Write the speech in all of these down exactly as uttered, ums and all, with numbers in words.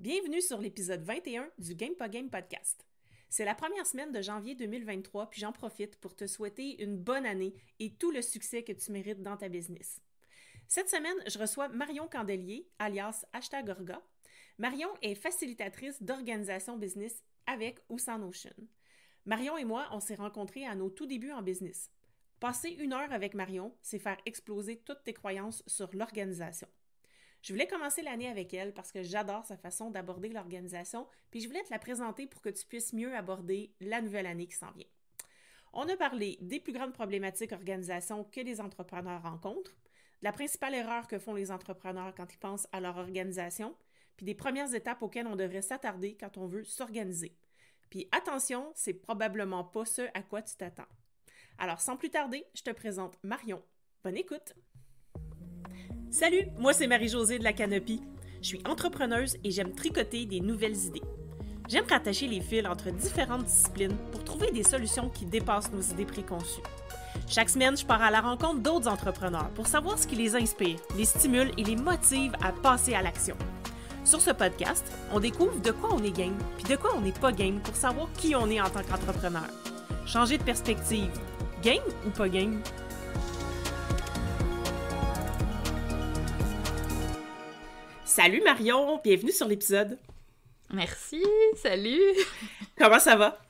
Bienvenue sur l'épisode vingt et un du Game Pas Game Podcast. C'est la première semaine de janvier deux mille vingt-trois, puis j'en profite pour te souhaiter une bonne année et tout le succès que tu mérites dans ta business. Cette semaine, je reçois Marion Candellier, alias hashtag orga. Marion est facilitatrice d'organisation business avec ou sans Notion. Marion et moi, on s'est rencontrés à nos tout débuts en business. Passer une heure avec Marion, c'est faire exploser toutes tes croyances sur l'organisation. Je voulais commencer l'année avec elle parce que j'adore sa façon d'aborder l'organisation, puis je voulais te la présenter pour que tu puisses mieux aborder la nouvelle année qui s'en vient. On a parlé des plus grandes problématiques d'organisation que les entrepreneurs rencontrent, de la principale erreur que font les entrepreneurs quand ils pensent à leur organisation, puis des premières étapes auxquelles on devrait s'attarder quand on veut s'organiser. Puis attention, c'est probablement pas ce à quoi tu t'attends. Alors sans plus tarder, je te présente Marion. Bonne écoute! Salut, moi c'est Marie-Josée de La Canopie. Je suis entrepreneuse et j'aime tricoter des nouvelles idées. J'aime rattacher les fils entre différentes disciplines pour trouver des solutions qui dépassent nos idées préconçues. Chaque semaine, je pars à la rencontre d'autres entrepreneurs pour savoir ce qui les inspire, les stimule et les motive à passer à l'action. Sur ce podcast, on découvre de quoi on est game puis de quoi on n'est pas game pour savoir qui on est en tant qu'entrepreneur. Changer de perspective, game ou pas game? Salut Marion, bienvenue sur l'épisode. Merci, salut. Comment ça va?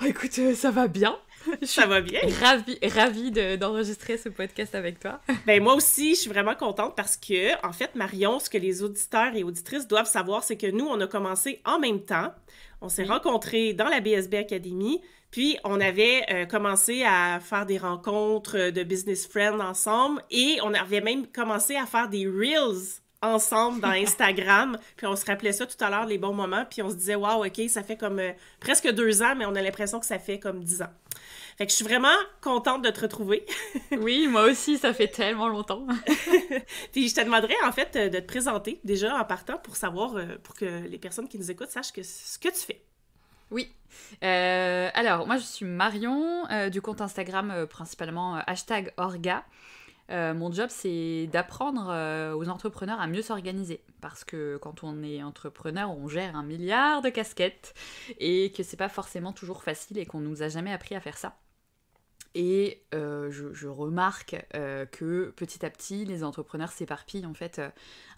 Oh, écoute, euh, ça va bien. Je ça va bien. Ravie, ravie de, d'enregistrer ce podcast avec toi. Ben moi aussi, je suis vraiment contente parce que, en fait, Marion, ce que les auditeurs et auditrices doivent savoir, c'est que nous, on a commencé en même temps. On s'est oui. rencontrés dans la B S B Academy. Puis, on avait euh, commencé à faire des rencontres de business friends ensemble et on avait même commencé à faire des reels ensemble dans Instagram, puis on se rappelait ça tout à l'heure, les bons moments, puis on se disait « Wow, OK, ça fait comme euh, presque deux ans, mais on a l'impression que ça fait comme dix ans. » Fait que je suis vraiment contente de te retrouver. Oui, moi aussi, ça fait tellement longtemps. Puis je te demanderais, en fait, de te présenter déjà en partant pour savoir, euh, pour que les personnes qui nous écoutent sachent que, ce que tu fais. Oui. Euh, alors, moi, je suis Marion, euh, du compte Instagram, euh, principalement euh, hashtag orga. Euh, mon job, c'est d'apprendre euh, aux entrepreneurs à mieux s'organiser. Parce que quand on est entrepreneur, on gère un milliard de casquettes et que c'est pas forcément toujours facile et qu'on nous a jamais appris à faire ça. Et euh, je, je remarque euh, que petit à petit, les entrepreneurs s'éparpillent en fait, euh,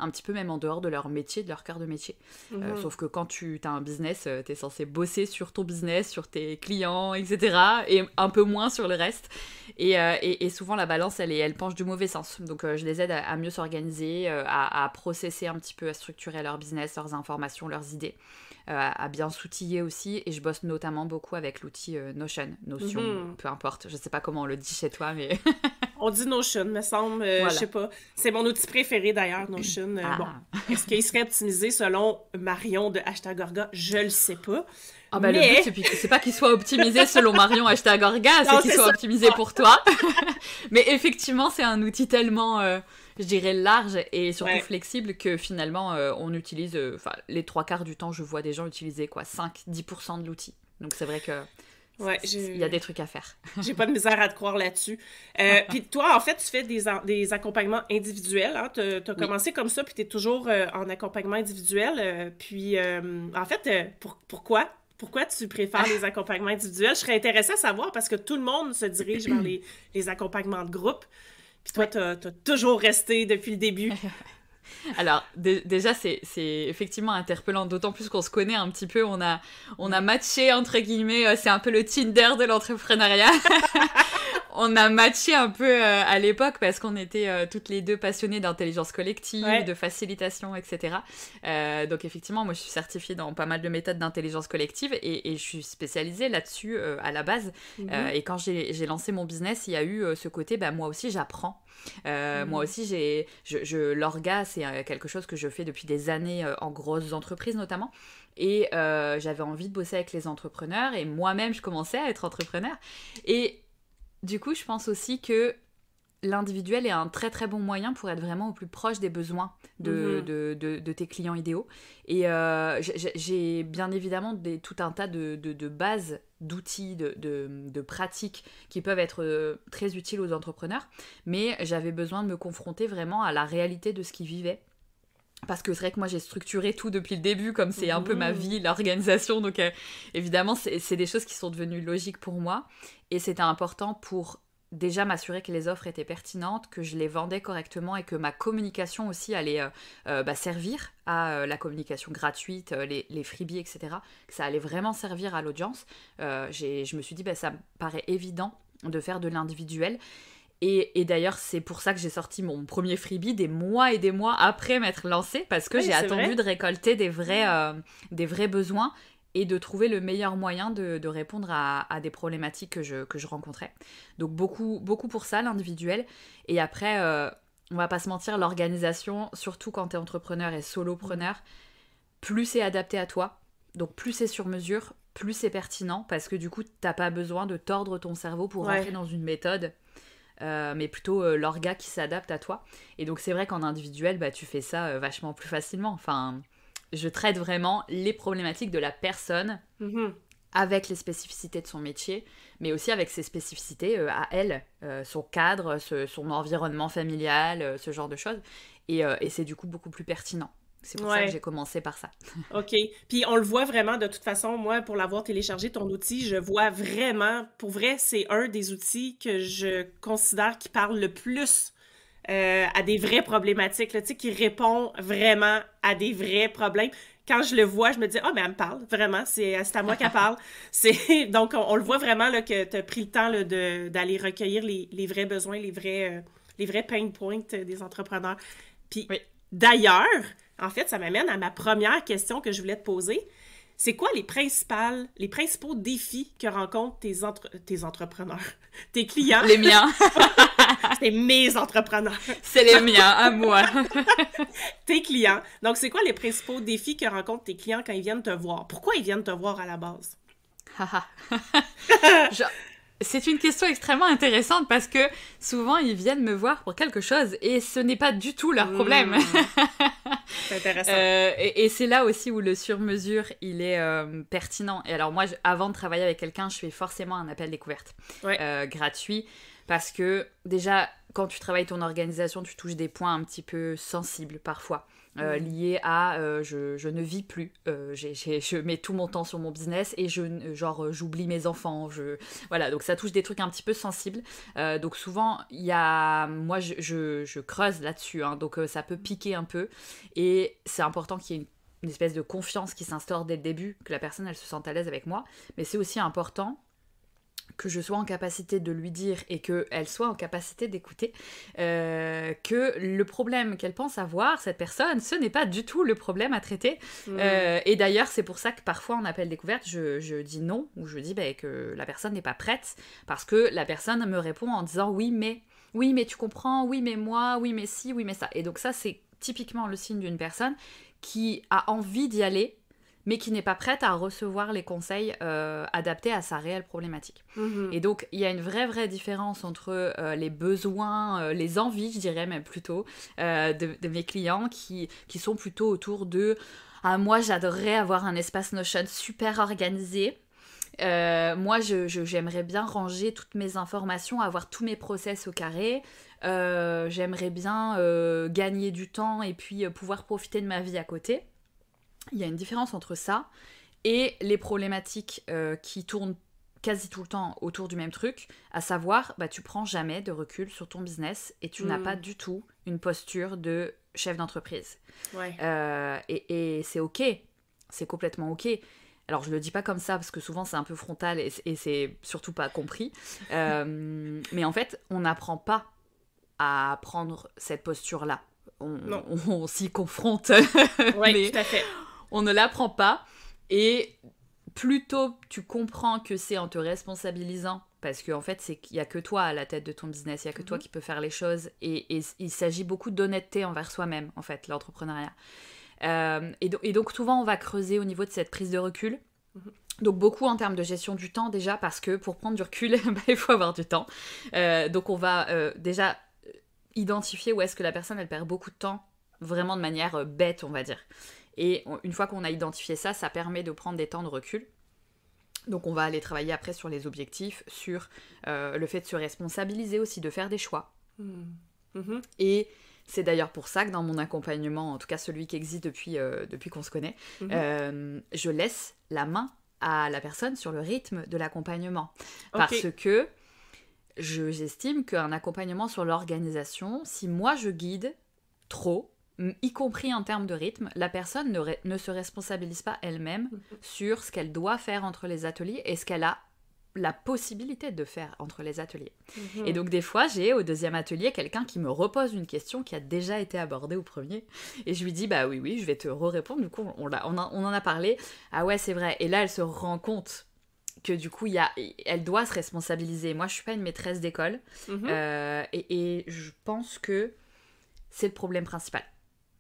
un petit peu même en dehors de leur métier, de leur cœur de métier. Mmh. Euh, sauf que quand tu as un business, euh, tu es censé bosser sur ton business, sur tes clients, et cetera. Et un peu moins sur le reste. Et, euh, et, et souvent, la balance, elle, est, elle penche du mauvais sens. Donc, euh, je les aide à, à mieux s'organiser, euh, à, à processer un petit peu, à structurer leur business, leurs informations, leurs idées, euh, à, à bien s'outiller aussi. Et je bosse notamment beaucoup avec l'outil euh, Notion, Notion, mmh. peu importe, je Je sais pas comment on le dit chez toi, mais... On dit Notion, me semble, euh, voilà. Je sais pas. C'est mon outil préféré, d'ailleurs, Notion. Euh, ah. Bon, est-ce qu'il serait optimisé selon Marion de hashtag orga? Je le sais pas. Ah ben, mais... le but, c'est, c'est pas qu'il soit optimisé selon Marion hashtag orga, c'est non, qu'il c'est soit ça. optimisé pour toi. Mais effectivement, c'est un outil tellement... Euh... je dirais large et surtout ouais. flexible que finalement euh, on utilise, enfin euh, les trois quarts du temps je vois des gens utiliser quoi, cinq à dix pour cent de l'outil. Donc c'est vrai que ouais, il y a des trucs à faire. J'ai pas de misère à te croire là-dessus. Euh, puis toi en fait tu fais des, des accompagnements individuels, hein, t'as, t'as oui. commencé comme ça puis t'es toujours euh, en accompagnement individuel, euh, puis euh, en fait euh, pour, pourquoi? Pourquoi tu préfères les accompagnements individuels? Je serais intéressée à savoir parce que tout le monde se dirige vers les, les accompagnements de groupe. Puis toi, ouais. t'as, t'as toujours resté depuis le début. Alors, d- déjà, c'est, c'est effectivement interpellant, d'autant plus qu'on se connaît un petit peu, on a, on a matché, entre guillemets, euh, c'est un peu le Tinder de l'entrepreneuriat. On a matché un peu euh, à l'époque parce qu'on était euh, toutes les deux passionnées d'intelligence collective, ouais. de facilitation, et cetera. Euh, donc effectivement, moi je suis certifiée dans pas mal de méthodes d'intelligence collective et, et je suis spécialisée là-dessus euh, à la base. Mmh. Euh, et quand j'ai, j'ai lancé mon business, il y a eu euh, ce côté, bah, moi aussi j'apprends. Euh, mmh. Moi aussi, j'ai, je, je, l'orga, c'est quelque chose que je fais depuis des années euh, en grosses entreprises notamment. Et euh, j'avais envie de bosser avec les entrepreneurs et moi-même je commençais à être entrepreneur. Et du coup, je pense aussi que l'individuel est un très très bon moyen pour être vraiment au plus proche des besoins de, mmh. de, de, de tes clients idéaux. Et euh, j'ai, j'ai bien évidemment des, tout un tas de, de, de bases, d'outils, de, de, de pratiques qui peuvent être très utiles aux entrepreneurs, mais j'avais besoin de me confronter vraiment à la réalité de ce qu'ils vivaient. Parce que c'est vrai que moi j'ai structuré tout depuis le début, comme c'est un mmh. peu ma vie, l'organisation, donc euh, évidemment c'est, c'est des choses qui sont devenues logiques pour moi, et c'était important pour déjà m'assurer que les offres étaient pertinentes, que je les vendais correctement et que ma communication aussi allait euh, euh, bah, servir à euh, la communication gratuite, euh, les, les freebies, et cetera, que ça allait vraiment servir à l'audience. Euh, j'ai, je me suis dit, bah, ça me paraît évident de faire de l'individuel. Et, et d'ailleurs, c'est pour ça que j'ai sorti mon premier freebie des mois et des mois après m'être lancée, parce que oui, j'ai attendu vrai. de récolter des vrais, euh, des vrais besoins et de trouver le meilleur moyen de, de répondre à, à des problématiques que je, que je rencontrais. Donc beaucoup, beaucoup pour ça, l'individuel. Et après, euh, on va pas se mentir, l'organisation, surtout quand t'es entrepreneur et solopreneur, plus c'est adapté à toi, donc plus c'est sur mesure, plus c'est pertinent, parce que du coup, t'as pas besoin de tordre ton cerveau pour ouais. rentrer dans une méthode... Euh, mais plutôt euh, l'orga qui s'adapte à toi. Et donc c'est vrai qu'en individuel, bah, tu fais ça euh, vachement plus facilement. Enfin, je traite vraiment les problématiques de la personne mm-hmm. avec les spécificités de son métier, mais aussi avec ses spécificités euh, à elle, euh, son cadre, ce, son environnement familial, euh, ce genre de choses. Et, euh, et c'est du coup beaucoup plus pertinent. C'est pour ouais. ça que j'ai commencé par ça. OK. Puis on le voit vraiment, de toute façon, moi, pour l'avoir téléchargé, ton outil, je vois vraiment, pour vrai, c'est un des outils que je considère qui parle le plus euh, à des vraies problématiques, là, tu sais, qui répond vraiment à des vrais problèmes. Quand je le vois, je me dis « Ah, oh, mais elle me parle, vraiment, c'est, c'est à moi qu'elle parle. » Donc, on, on le voit vraiment là, que tu as pris le temps là, de, d'aller recueillir les, les vrais besoins, les vrais, euh, les vrais pain points des entrepreneurs. Puis oui. d'ailleurs... En fait, ça m'amène à ma première question que je voulais te poser. C'est quoi les, principales, les principaux défis que rencontrent tes, entre, tes entrepreneurs, tes clients? Les miens! C'est mes entrepreneurs! C'est les miens, à moi! Tes clients. Donc, c'est quoi les principaux défis que rencontrent tes clients quand ils viennent te voir? Pourquoi ils viennent te voir à la base? je... C'est une question extrêmement intéressante parce que souvent, ils viennent me voir pour quelque chose et ce n'est pas du tout leur problème. Mmh. C'est intéressant. euh, et, et c'est là aussi où le sur-mesure, il est euh, pertinent. Et alors moi, je, avant de travailler avec quelqu'un, je fais forcément un appel découverte ouais. euh, gratuit parce que déjà, quand tu travailles ton organisation, tu touches des points un petit peu sensibles parfois. Euh, lié à euh, je, je ne vis plus, euh, j'ai, j'ai, je mets tout mon temps sur mon business et je, genre, j'oublie mes enfants, je... voilà, donc ça touche des trucs un petit peu sensibles, euh, donc souvent il y a, moi je, je, je creuse là-dessus, hein, donc euh, ça peut piquer un peu et c'est important qu'il y ait une, une espèce de confiance qui s'instaure dès le début, que la personne elle se sente à l'aise avec moi, mais c'est aussi important que je sois en capacité de lui dire et qu'elle soit en capacité d'écouter euh, que le problème qu'elle pense avoir, cette personne, ce n'est pas du tout le problème à traiter. Mmh. Euh, et d'ailleurs, c'est pour ça que parfois en appel découverte, je, je dis non ou je dis bah, que la personne n'est pas prête parce que la personne me répond en disant oui mais, oui mais tu comprends, oui mais moi, oui mais si, oui mais ça. Et donc ça, c'est typiquement le signe d'une personne qui a envie d'y aller mais qui n'est pas prête à recevoir les conseils euh, adaptés à sa réelle problématique. Mmh. Et donc, il y a une vraie, vraie différence entre euh, les besoins, euh, les envies, je dirais même plutôt, euh, de, de mes clients qui, qui sont plutôt autour de « Ah, moi, j'adorerais avoir un espace Notion super organisé. » Euh, moi, je, je, j'aimerais bien ranger toutes mes informations, avoir tous mes process au carré. Euh, j'aimerais bien euh, gagner du temps et puis euh, pouvoir profiter de ma vie à côté. » Il y a une différence entre ça et les problématiques euh, qui tournent quasi tout le temps autour du même truc, à savoir, bah, tu prends jamais de recul sur ton business et tu mmh. n'as pas du tout une posture de chef d'entreprise. Ouais. Euh, et, et c'est OK, c'est complètement OK. Alors, je ne le dis pas comme ça, parce que souvent, c'est un peu frontal et, et c'est surtout pas compris. Euh, mais en fait, on n'apprend pas à prendre cette posture-là. On, on, on s'y confronte. Ouais, mais... tout à fait. On ne l'apprend pas et plus tôt tu comprends que c'est en te responsabilisant, parce qu'en fait, c'est qu'il n'y a que toi à la tête de ton business, il n'y a que mm-hmm. toi qui peux faire les choses et, et il s'agit beaucoup d'honnêteté envers soi-même, en fait, l'entrepreneuriat. Euh, et, do- et donc souvent, on va creuser au niveau de cette prise de recul. Mm-hmm. Donc beaucoup en termes de gestion du temps déjà, parce que pour prendre du recul, bah, il faut avoir du temps. Euh, donc on va euh, déjà identifier où est-ce que la personne, elle perd beaucoup de temps, vraiment de manière euh, bête, on va dire. Et une fois qu'on a identifié ça, ça permet de prendre des temps de recul. Donc on va aller travailler après sur les objectifs, sur euh, le fait de se responsabiliser aussi, de faire des choix. Mmh. Mmh. Et C'est d'ailleurs pour ça que dans mon accompagnement, en tout cas celui qui existe depuis, euh, depuis qu'on se connaît, mmh. euh, je laisse la main à la personne sur le rythme de l'accompagnement. Okay. Parce que je, j'estime qu'un accompagnement sur l'organisation, si moi je guide trop, y compris en termes de rythme, la personne ne, re- ne se responsabilise pas elle-même mmh. sur ce qu'elle doit faire entre les ateliers et ce qu'elle a la possibilité de faire entre les ateliers. Mmh. Et donc des fois, j'ai au deuxième atelier quelqu'un qui me repose une question qui a déjà été abordée au premier, et je lui dis bah oui oui, je vais te re-répondre. Du coup, on, l'a, on, a, on en a parlé. Ah ouais, c'est vrai. Et là, elle se rend compte que du coup, y a, elle doit se responsabiliser. Moi, je suis pas une maîtresse d'école, mmh. euh, et, et je pense que c'est le problème principal,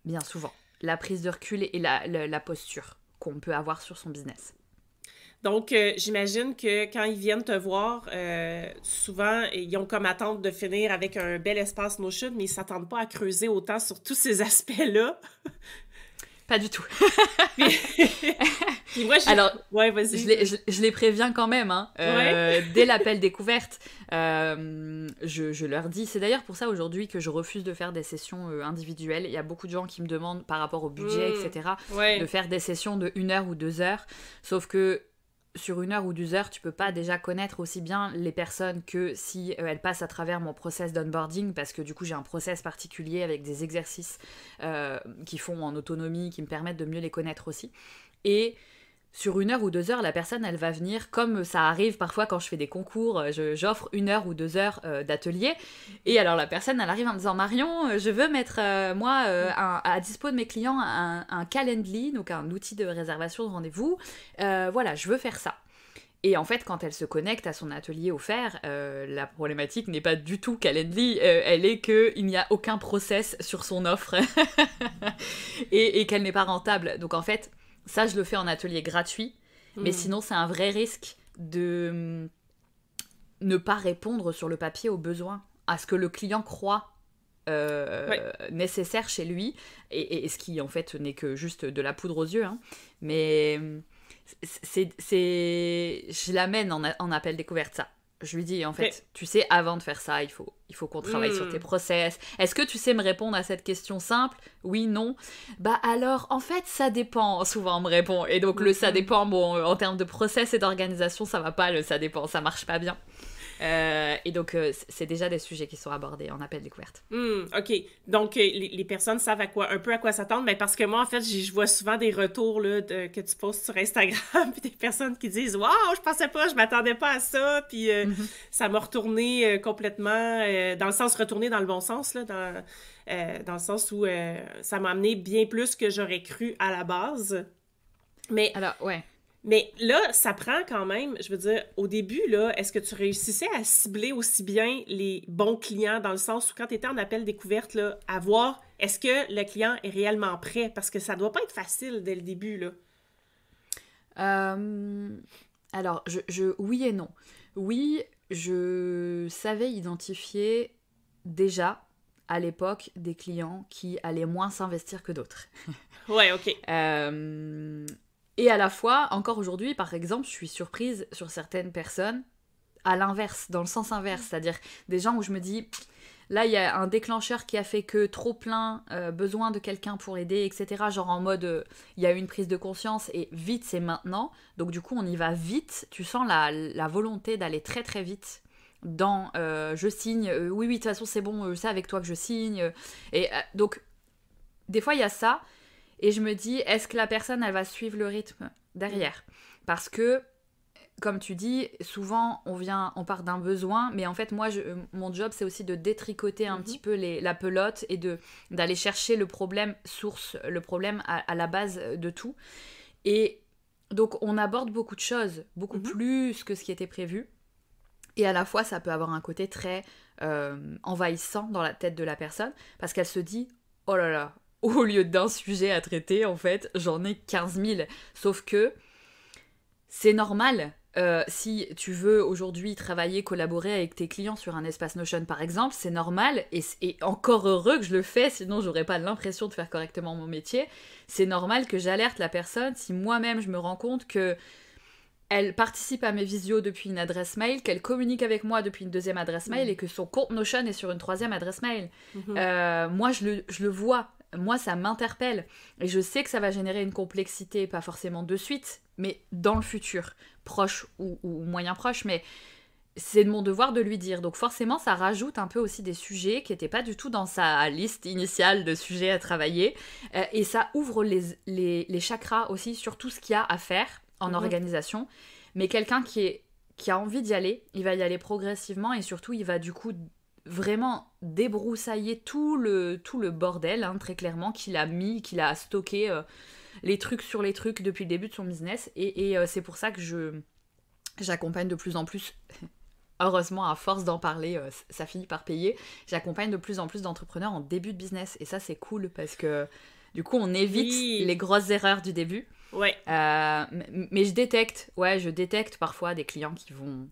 bien souvent, la prise de recul et la, la, la posture qu'on peut avoir sur son business. Donc, euh, j'imagine que quand ils viennent te voir, euh, souvent, ils ont comme attente de finir avec un bel espace Notion, mais ils ne s'attendent pas à creuser autant sur tous ces aspects-là. Pas du tout. Puis, puis moi, alors, ouais, vas-y. Je, les, je, je les préviens quand même. Hein. Euh, ouais. Dès l'appel découverte, euh, je, je leur dis. C'est d'ailleurs pour ça aujourd'hui que je refuse de faire des sessions euh, individuelles. Il y a beaucoup de gens qui me demandent par rapport au budget, mmh, et cetera, ouais. de faire des sessions de une heure ou deux heures. Sauf que sur une heure ou deux heures, tu peux pas déjà connaître aussi bien les personnes que si euh, elles passent à travers mon process d'onboarding, parce que du coup j'ai un process particulier avec des exercices euh, qui font en autonomie, qui me permettent de mieux les connaître aussi. Et sur une heure ou deux heures, la personne, elle va venir, comme ça arrive parfois quand je fais des concours, je, j'offre une heure ou deux heures euh, d'atelier, et alors la personne, elle arrive en me disant « Marion, je veux mettre, euh, moi, euh, un, à dispo de mes clients un, un Calendly, donc un outil de réservation de rendez-vous, euh, voilà, je veux faire ça ». Et en fait, quand elle se connecte à son atelier offert, euh, la problématique n'est pas du tout Calendly, euh, elle est qu'il n'y a aucun process sur son offre et, et qu'elle n'est pas rentable. Donc en fait, ça, je le fais en atelier gratuit, mais mmh. sinon, c'est un vrai risque de ne pas répondre sur le papier aux besoins, à ce que le client croit euh, oui. nécessaire chez lui, et, et ce qui, en fait, n'est que juste de la poudre aux yeux. Hein. Mais c'est, c'est... je l'amène en, a- en appel découverte, ça. Je lui dis, en fait, oui. tu sais, avant de faire ça, il faut, il faut qu'on travaille mmh. sur tes process. Est-ce que tu sais me répondre à cette question simple? Oui, non. Bah alors, en fait, ça dépend, souvent on me répond. Et donc, mmh. le ça dépend, bon, en termes de process et d'organisation, ça va pas, le ça dépend, ça marche pas bien. Euh, et donc, euh, c'est déjà des sujets qui sont abordés en appel découverte. Mmh, OK. Donc, euh, les, les personnes savent à quoi, un peu à quoi s'attendre, mais parce que moi, en fait, je vois souvent des retours là, de, que tu postes sur Instagram, puis des personnes qui disent « Waouh, je pensais pas, je m'attendais pas à ça », puis euh, mmh. ça m'a retourné euh, complètement, euh, dans le sens retourné dans le bon sens, là, dans, euh, dans le sens où euh, ça m'a amené bien plus que j'aurais cru à la base. Mais... Alors, ouais. Mais là, ça prend quand même, je veux dire, au début, là, est-ce que tu réussissais à cibler aussi bien les bons clients, dans le sens où quand tu étais en appel découverte, là, à voir, est-ce que le client est réellement prêt? Parce que ça doit pas être facile dès le début, là. Euh, alors, je, je, oui et non. Oui, je savais identifier déjà, à l'époque, des clients qui allaient moins s'investir que d'autres. Ouais, OK. euh... Et à la fois, encore aujourd'hui, par exemple, je suis surprise sur certaines personnes à l'inverse, dans le sens inverse, c'est-à-dire des gens où je me dis, là, il y a un déclencheur qui a fait que trop plein, euh, besoin de quelqu'un pour aider, et cetera. Genre en mode, euh, il y a eu une prise de conscience et vite, c'est maintenant. Donc du coup, on y va vite. Tu sens la, la volonté d'aller très très vite dans euh, « je signe euh, »,« oui, oui, de toute façon, c'est bon, euh, c'est avec toi que je signe. Euh, » Et euh, donc, des fois, il y a ça. Et je me dis, est-ce que la personne, elle va suivre le rythme derrière? Parce que, comme tu dis, souvent, on, vient, on part d'un besoin. Mais en fait, moi, je, mon job, c'est aussi de détricoter un mm-hmm. petit peu les, la pelote et de, d'aller chercher le problème source, le problème à, à la base de tout. Et donc, on aborde beaucoup de choses, beaucoup mm-hmm. plus que ce qui était prévu. Et à la fois, ça peut avoir un côté très euh, envahissant dans la tête de la personne. Parce qu'elle se dit, oh là là, au lieu d'un sujet à traiter, en fait, j'en ai quinze mille. Sauf que c'est normal. Euh, si tu veux aujourd'hui travailler, collaborer avec tes clients sur un espace Notion, par exemple, c'est normal. Et, et encore heureux que je le fais, sinon j'aurais pas l'impression de faire correctement mon métier. C'est normal que j'alerte la personne si moi-même je me rends compte que elle participe à mes visios depuis une adresse mail, qu'elle communique avec moi depuis une deuxième adresse mail, mmh. et que son compte Notion est sur une troisième adresse mail. Mmh. Euh, moi, je le, je le vois. Moi, ça m'interpelle. Et je sais que ça va générer une complexité, pas forcément de suite, mais dans le futur, proche ou, ou moyen proche. Mais c'est de mon devoir de lui dire. Donc forcément, ça rajoute un peu aussi des sujets qui n'étaient pas du tout dans sa liste initiale de sujets à travailler. Euh, et ça ouvre les, les, les chakras aussi sur tout ce qu'il y a à faire en mmh. organisation, mais quelqu'un qui, est, qui a envie d'y aller, il va y aller progressivement et surtout il va du coup vraiment débroussailler tout le, tout le bordel, hein, très clairement, qu'il a mis, qu'il a stocké euh, les trucs sur les trucs depuis le début de son business, et, et euh, c'est pour ça que je, j'accompagne de plus en plus, heureusement à force d'en parler, euh, ça finit par payer, j'accompagne de plus en plus d'entrepreneurs en début de business, et ça c'est cool parce que du coup on évite oui. les grosses erreurs du début. Ouais. Euh, mais je détecte, ouais, je détecte parfois des clients qui vont,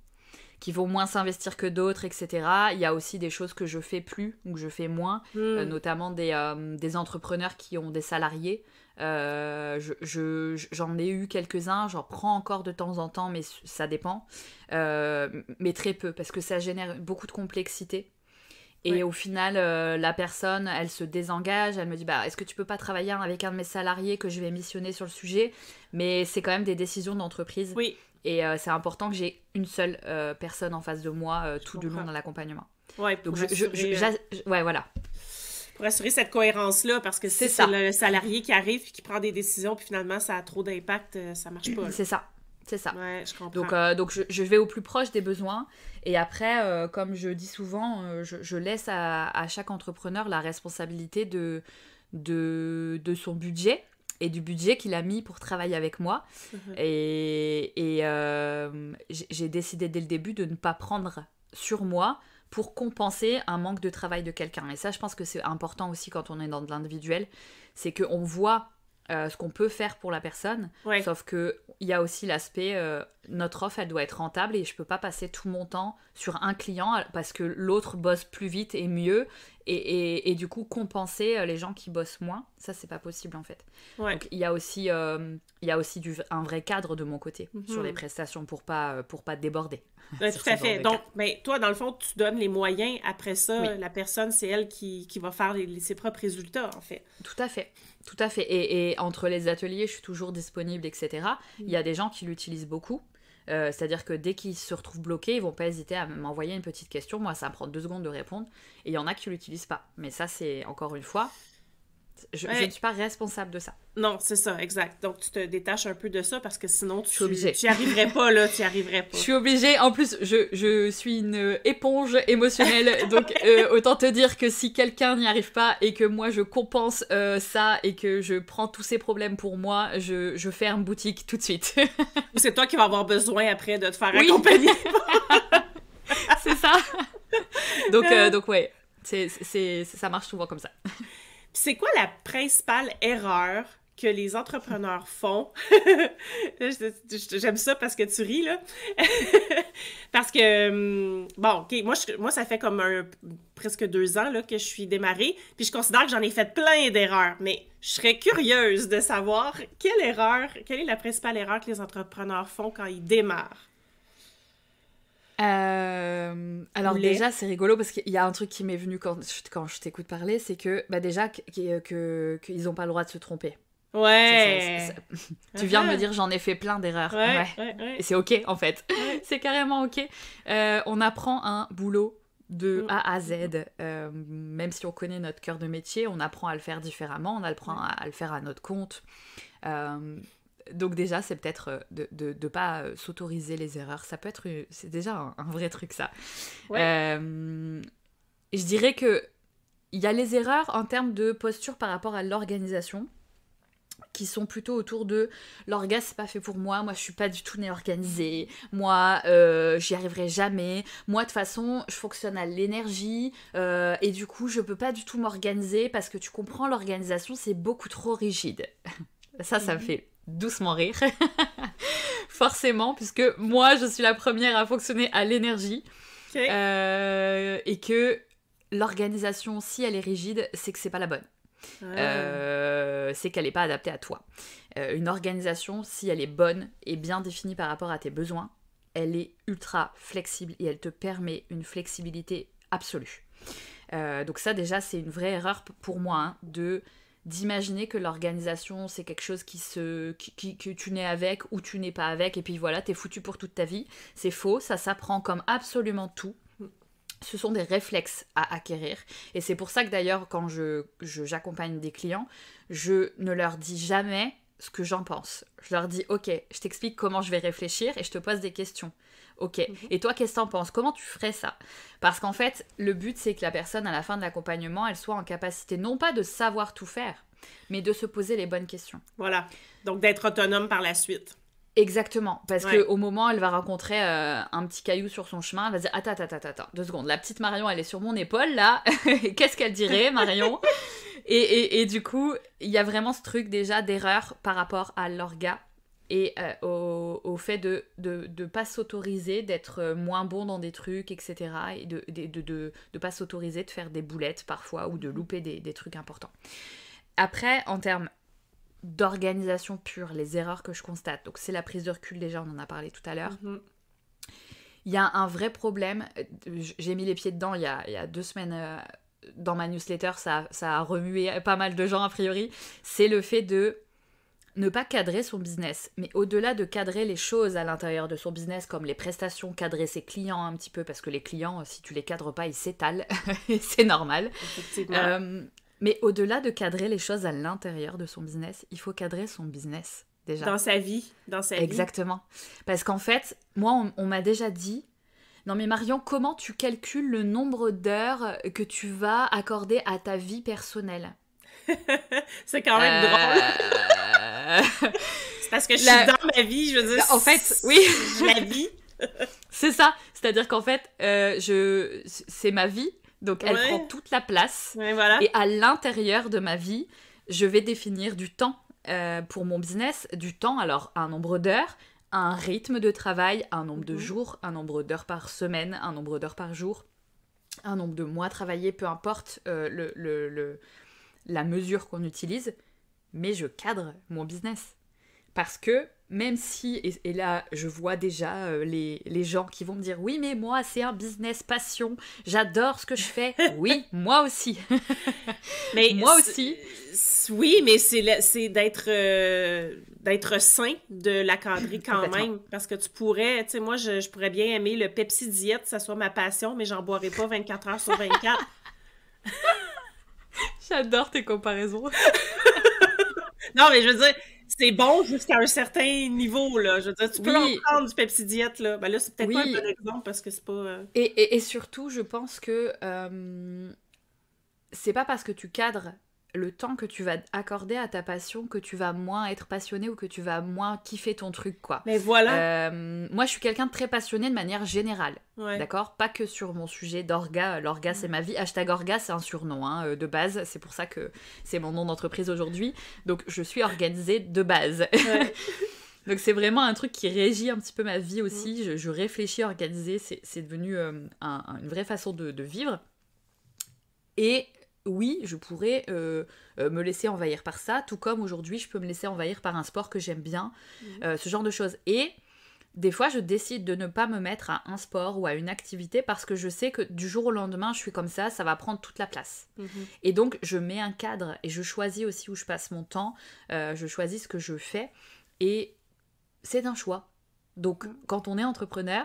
qui vont moins s'investir que d'autres, et cetera. Il y a aussi des choses que je fais plus ou que je fais moins, mmh. euh, notamment des, euh, des entrepreneurs qui ont des salariés. Euh, je, je, j'en ai eu quelques-uns, j'en prends encore de temps en temps, mais ça dépend. Euh, mais très peu, parce que ça génère beaucoup de complexité. Et ouais. au final, euh, la personne, elle se désengage, elle me dit bah, « Est-ce que tu peux pas travailler avec un de mes salariés que je vais missionner sur le sujet ?» Mais c'est quand même des décisions d'entreprise. Oui. Et euh, c'est important que j'ai une seule euh, personne en face de moi euh, tout du long de l'accompagnement. Ouais, donc je, je, je, je, ouais, voilà. Pour assurer cette cohérence-là, parce que si c'est, c'est le, le salarié qui arrive et qui prend des décisions, puis finalement ça a trop d'impact, ça marche pas. Là. C'est ça. C'est ça. Ouais, je comprends. Donc, euh, donc je, je vais au plus proche des besoins. Et après, euh, comme je dis souvent, euh, je, je laisse à, à chaque entrepreneur la responsabilité de, de, de son budget et du budget qu'il a mis pour travailler avec moi. Mm-hmm. Et, et euh, j'ai décidé dès le début de ne pas prendre sur moi pour compenser un manque de travail de quelqu'un. Et ça, je pense que c'est important aussi quand on est dans de l'individuel. C'est qu'on voit... Euh, ce qu'on peut faire pour la personne, ouais. sauf qu'il y a aussi l'aspect, euh, notre offre, elle doit être rentable et je ne peux pas passer tout mon temps sur un client parce que l'autre bosse plus vite et mieux et, et, et du coup compenser les gens qui bossent moins, ça c'est pas possible en fait. Ouais. Donc il y a aussi, euh, y a aussi du, un vrai cadre de mon côté mm-hmm. sur les prestations pour pas, pour pas déborder. Ouais, tout à fait. Donc mais toi dans le fond tu donnes les moyens, après ça oui. la personne c'est elle qui, qui va faire les, ses propres résultats en fait. Tout à fait. Tout à fait. Et, et entre les ateliers, je suis toujours disponible, et cetera. Il y a des gens qui l'utilisent beaucoup. Euh, c'est-à-dire que dès qu'ils se retrouvent bloqués, ils vont pas hésiter à m'envoyer une petite question. Moi, ça me prend deux secondes de répondre. Et il y en a qui l'utilisent pas. Mais ça, c'est encore une fois... Je, ouais. je ne suis pas responsable de ça. Non, c'est ça, exact. Donc, tu te détaches un peu de ça parce que sinon, tu n'y arriverais pas, là, tu n'y arriverais pas. Je suis obligée. En plus, je, je suis une éponge émotionnelle. Donc, euh, autant te dire que si quelqu'un n'y arrive pas et que moi, je compense euh, ça et que je prends tous ces problèmes pour moi, je, je ferme boutique tout de suite. Ou c'est toi qui vas avoir besoin après de te faire oui. accompagner. C'est ça. Donc, euh, donc ouais, c'est, c'est, ça marche souvent comme ça. C'est quoi la principale erreur que les entrepreneurs font? J'aime ça parce que tu ris, là. Parce que, bon, OK, moi, je, moi ça fait comme un, presque deux ans là, que je suis démarrée, puis je considère que j'en ai fait plein d'erreurs, mais je serais curieuse de savoir quelle erreur, quelle est la principale erreur que les entrepreneurs font quand ils démarrent? Euh, alors les... déjà c'est rigolo parce qu'il y a un truc qui m'est venu quand je, quand je t'écoute parler, c'est que bah déjà qu'ils que, que, que ont pas le droit de se tromper. Ouais. Ça, ça, ça, ça. Tu viens de me dire j'en ai fait plein d'erreurs. Ouais, ouais. Ouais, ouais. Et c'est ok en fait. Ouais. C'est carrément ok. Euh, on apprend un boulot de A à Z. Euh, même si on connaît notre cœur de métier, on apprend à le faire différemment, on apprend à, à le faire à notre compte. Euh, Donc déjà, c'est peut-être de ne pas s'autoriser les erreurs. Ça peut être... C'est déjà un, un vrai truc, ça. Ouais. Euh, je dirais que il y a les erreurs en termes de posture par rapport à l'organisation qui sont plutôt autour de « l'orga, c'est pas fait pour moi, moi, je suis pas du tout née organisée, moi, euh, j'y arriverai jamais, moi, de toute façon, je fonctionne à l'énergie, euh, et du coup, je peux pas du tout m'organiser parce que tu comprends, l'organisation, c'est beaucoup trop rigide. » Ça, ça me fait... doucement rire, forcément, puisque moi, je suis la première à fonctionner à l'énergie. Okay. Euh, et que l'organisation, si elle est rigide, c'est que c'est pas la bonne. ah. euh, c'est qu'elle n'est pas adaptée à toi. Euh, une organisation, si elle est bonne et bien définie par rapport à tes besoins, elle est ultra flexible et elle te permet une flexibilité absolue. Euh, donc ça déjà, c'est une vraie erreur pour moi hein, de... d'imaginer que l'organisation c'est quelque chose qui se qui, qui, que tu nais avec ou tu n'es pas avec et puis voilà t'es foutu pour toute ta vie. C'est faux, ça s'apprend comme absolument tout. Ce sont des réflexes à acquérir et c'est pour ça que d'ailleurs quand je, je, j'accompagne des clients, je ne leur dis jamais ce que j'en pense. Je leur dis ok, je t'explique comment je vais réfléchir et je te pose des questions. Ok, mmh. Et toi qu'est-ce que t'en penses? Comment tu ferais ça? Parce qu'en fait, le but c'est que la personne à la fin de l'accompagnement, elle soit en capacité non pas de savoir tout faire, mais de se poser les bonnes questions. Voilà, donc d'être autonome par la suite. Exactement, parce ouais. qu'au moment, elle va rencontrer euh, un petit caillou sur son chemin, elle va dire « Attends, attends, attends, attends, deux secondes, la petite Marion, elle est sur mon épaule, là, qu'est-ce qu'elle dirait, Marion ?» et, et, et du coup, il y a vraiment ce truc déjà d'erreur par rapport à l'orga et euh, au, au fait de de, de pas s'autoriser d'être moins bon dans des trucs, et cetera, et de de, de, de, de pas s'autoriser de faire des boulettes parfois ou de louper des, des trucs importants. Après, en termes d'organisation pure, les erreurs que je constate, donc c'est la prise de recul déjà, on en a parlé tout à l'heure, mm-hmm. Il y a un vrai problème, j'ai mis les pieds dedans il y a, il y a deux semaines euh, dans ma newsletter, ça, ça a remué pas mal de gens a priori, c'est le fait de ne pas cadrer son business, mais au-delà de cadrer les choses à l'intérieur de son business, comme les prestations, cadrer ses clients un petit peu, parce que les clients, si tu les cadres pas, ils s'étalent, c'est normal. Effectivement. Euh, Mais au-delà de cadrer les choses à l'intérieur de son business, il faut cadrer son business, déjà. Dans sa vie, dans sa vie. Exactement. Parce qu'en fait, moi, on, on m'a déjà dit, « Non mais Marion, comment tu calcules le nombre d'heures que tu vas accorder à ta vie personnelle ?» C'est quand même euh... drôle. C'est parce que je la... suis dans ma vie, je veux dire. En fait, oui. La vie. C'est ça. C'est-à-dire qu'en fait, euh, je... c'est ma vie. Donc, elle ouais. prend toute la place. Ouais, voilà. Et à l'intérieur de ma vie, je vais définir du temps euh, pour mon business. Du temps, alors, un nombre d'heures, un rythme de travail, un nombre de mmh. jours, un nombre d'heures par semaine, un nombre d'heures par jour, un nombre de mois travaillés, peu importe euh, le, le, le, la mesure qu'on utilise. Mais je cadre mon business. Parce que, même si, et, et là je vois déjà euh, les, les gens qui vont me dire « Oui, mais moi c'est un business passion, j'adore ce que je fais. » Oui, moi aussi. Mais moi aussi. Oui, mais c'est, c'est d'être, euh, d'être sain de la cadrer quand même. Parce que tu pourrais, tu sais, moi je, je pourrais bien aimer le Pepsi Diet, ça soit ma passion, mais j'en boirai pas vingt-quatre heures sur vingt-quatre. J'adore tes comparaisons. Non, mais je veux dire... C'est bon jusqu'à un certain niveau, là. Je veux dire, tu peux oui. en prendre du Pepsi Diet, là. Ben là, c'est peut-être oui. pas un bon exemple parce que c'est pas... Euh... Et, et, et surtout, je pense que euh, c'est pas parce que tu cadres le temps que tu vas accorder à ta passion que tu vas moins être passionné ou que tu vas moins kiffer ton truc, quoi. Mais voilà! Euh, moi, je suis quelqu'un de très passionné de manière générale, ouais. d'accord? Pas que sur mon sujet d'orga. L'orga, mmh. c'est ma vie. Hashtag orga, c'est un surnom, hein, de base. C'est pour ça que c'est mon nom d'entreprise aujourd'hui. Donc, je suis organisée de base. Ouais. Donc, c'est vraiment un truc qui régit un petit peu ma vie aussi. Mmh. Je, je réfléchis, organiser. C'est, c'est devenu euh, un, un, une vraie façon de, de vivre. Et... oui, je pourrais euh, euh, me laisser envahir par ça, tout comme aujourd'hui, je peux me laisser envahir par un sport que j'aime bien, mmh. euh, ce genre de choses. Et des fois, je décide de ne pas me mettre à un sport ou à une activité parce que je sais que du jour au lendemain, je suis comme ça, ça va prendre toute la place. Mmh. Et donc, je mets un cadre et je choisis aussi où je passe mon temps, euh, je choisis ce que je fais et c'est un choix. Donc, mmh. quand on est entrepreneur,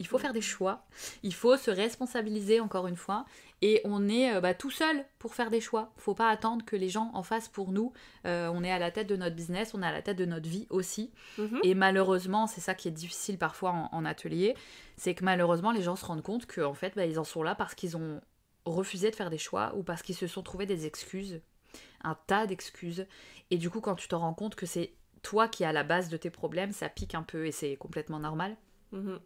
il faut faire des choix, il faut se responsabiliser encore une fois et on est euh, bah, tout seul pour faire des choix. Faut pas attendre que les gens en fassent pour nous. Euh, on est à la tête de notre business, on est à la tête de notre vie aussi. Mm-hmm. Et malheureusement, c'est ça qui est difficile parfois en, en atelier, c'est que malheureusement les gens se rendent compte qu'en fait bah, ils en sont là parce qu'ils ont refusé de faire des choix ou parce qu'ils se sont trouvés des excuses, un tas d'excuses. Et du coup quand tu te rends compte que c'est toi qui es à la base de tes problèmes, ça pique un peu et c'est complètement normal. Mm-hmm.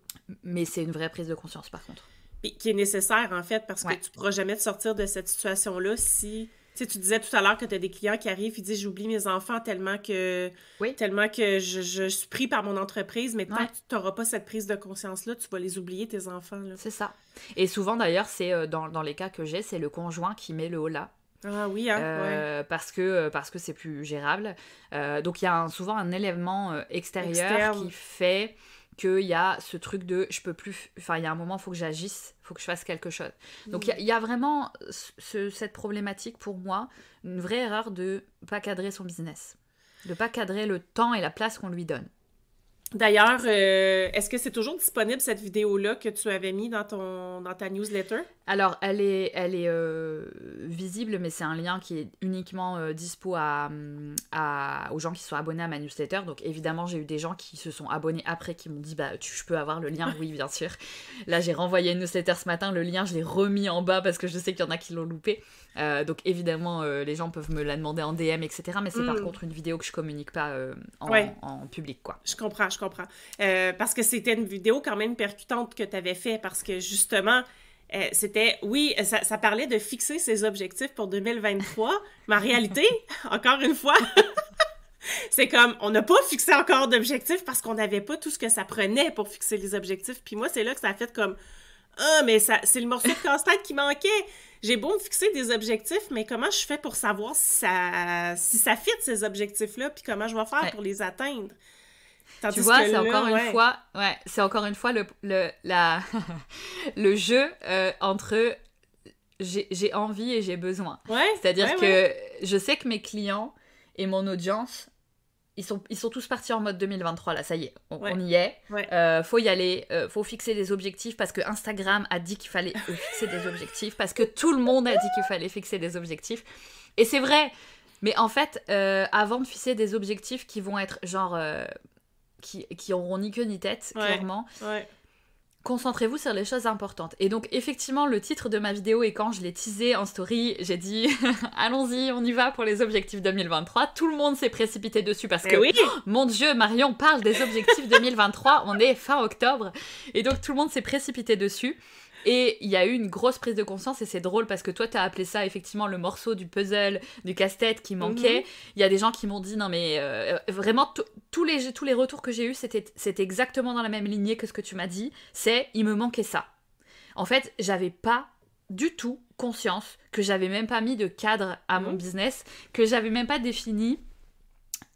Mais c'est une vraie prise de conscience par contre. Puis, qui est nécessaire en fait parce ouais. que tu ne pourras jamais te sortir de cette situation-là si... Tu sais, tu disais tout à l'heure que tu as des clients qui arrivent et disent « J'oublie mes enfants tellement que, oui. tellement que je, je suis pris par mon entreprise. » Mais tant ouais. que tu n'auras pas cette prise de conscience-là, tu vas les oublier tes enfants. Là. C'est ça. Et souvent d'ailleurs, c'est euh, dans, dans les cas que j'ai, c'est le conjoint qui met le holà. Ah oui, hein, euh, ouais. parce que parce que c'est plus gérable. Euh, donc il y a un, souvent un élément extérieur Externe. qui fait qu'il y a ce truc de je peux plus. Enfin, il y a un moment, il faut que j'agisse, il faut que je fasse quelque chose. Donc il mmh. y, y a vraiment ce, cette problématique pour moi, une vraie erreur de pas cadrer son business, de pas cadrer le temps et la place qu'on lui donne. D'ailleurs, euh, est-ce que c'est toujours disponible cette vidéo-là que tu avais mis dans ton dans ta newsletter? Alors, elle est elle est euh, visible, mais c'est un lien qui est uniquement euh, dispo à, à aux gens qui sont abonnés à ma newsletter. Donc évidemment, j'ai eu des gens qui se sont abonnés après qui m'ont dit bah tu je peux avoir le lien. Oui, bien sûr. Là, j'ai renvoyé une newsletter ce matin, le lien je l'ai remis en bas parce que je sais qu'il y en a qui l'ont loupé. Euh, donc évidemment, euh, les gens peuvent me la demander en D M, et cetera. Mais c'est mm. par contre une vidéo que je communique pas euh, en, ouais. en, en public, quoi. Je comprends. Je Je comprends. Euh, parce que c'était une vidéo quand même percutante que tu avais fait parce que justement, euh, c'était, oui, ça, ça parlait de fixer ses objectifs pour deux mille vingt-trois, mais en réalité, encore une fois, c'est comme, on n'a pas fixé encore d'objectifs parce qu'on n'avait pas tout ce que ça prenait pour fixer les objectifs. Puis moi, c'est là que ça a fait comme, ah, mais ça, c'est le morceau de casse-tête qui manquait. J'ai beau me fixer des objectifs, mais comment je fais pour savoir si ça, si ça fit ces objectifs-là, puis comment je vais faire ouais. pour les atteindre? Tandis tu vois, c'est là, encore ouais. une fois, ouais, c'est encore une fois le le la le jeu euh, entre j'ai j'ai envie et j'ai besoin. Ouais, c'est-à-dire ouais, que ouais. je sais que mes clients et mon audience ils sont ils sont tous partis en mode deux mille vingt-trois là, ça y est, on, ouais. on y est. Ouais. Euh, faut y aller, euh, faut fixer des objectifs parce que Instagram a dit qu'il fallait fixer des objectifs parce que tout le monde a dit qu'il fallait fixer des objectifs et c'est vrai. Mais en fait, euh, avant de fixer des objectifs qui vont être genre euh, qui qui auront ni queue ni tête, ouais, clairement. Ouais. Concentrez-vous sur les choses importantes. Et donc, effectivement, le titre de ma vidéo, et quand je l'ai teasé en story, j'ai dit « Allons-y, on y va pour les objectifs deux mille vingt-trois ». Tout le monde s'est précipité dessus parce que, oui. oh, mon Dieu, Marion parle des objectifs deux mille vingt-trois, on est fin octobre. Et donc, tout le monde s'est précipité dessus. Et il y a eu une grosse prise de conscience et c'est drôle parce que toi t'as appelé ça effectivement le morceau du puzzle, du casse-tête qui manquait. Il y a des gens qui m'ont dit non mais euh, vraiment t- tous les, tous les retours que j'ai eus c'était, c'était exactement dans la même lignée que ce que tu m'as dit, c'est il me manquait ça. En fait j'avais pas du tout conscience que j'avais même pas mis de cadre à mmh. mon business, que j'avais même pas défini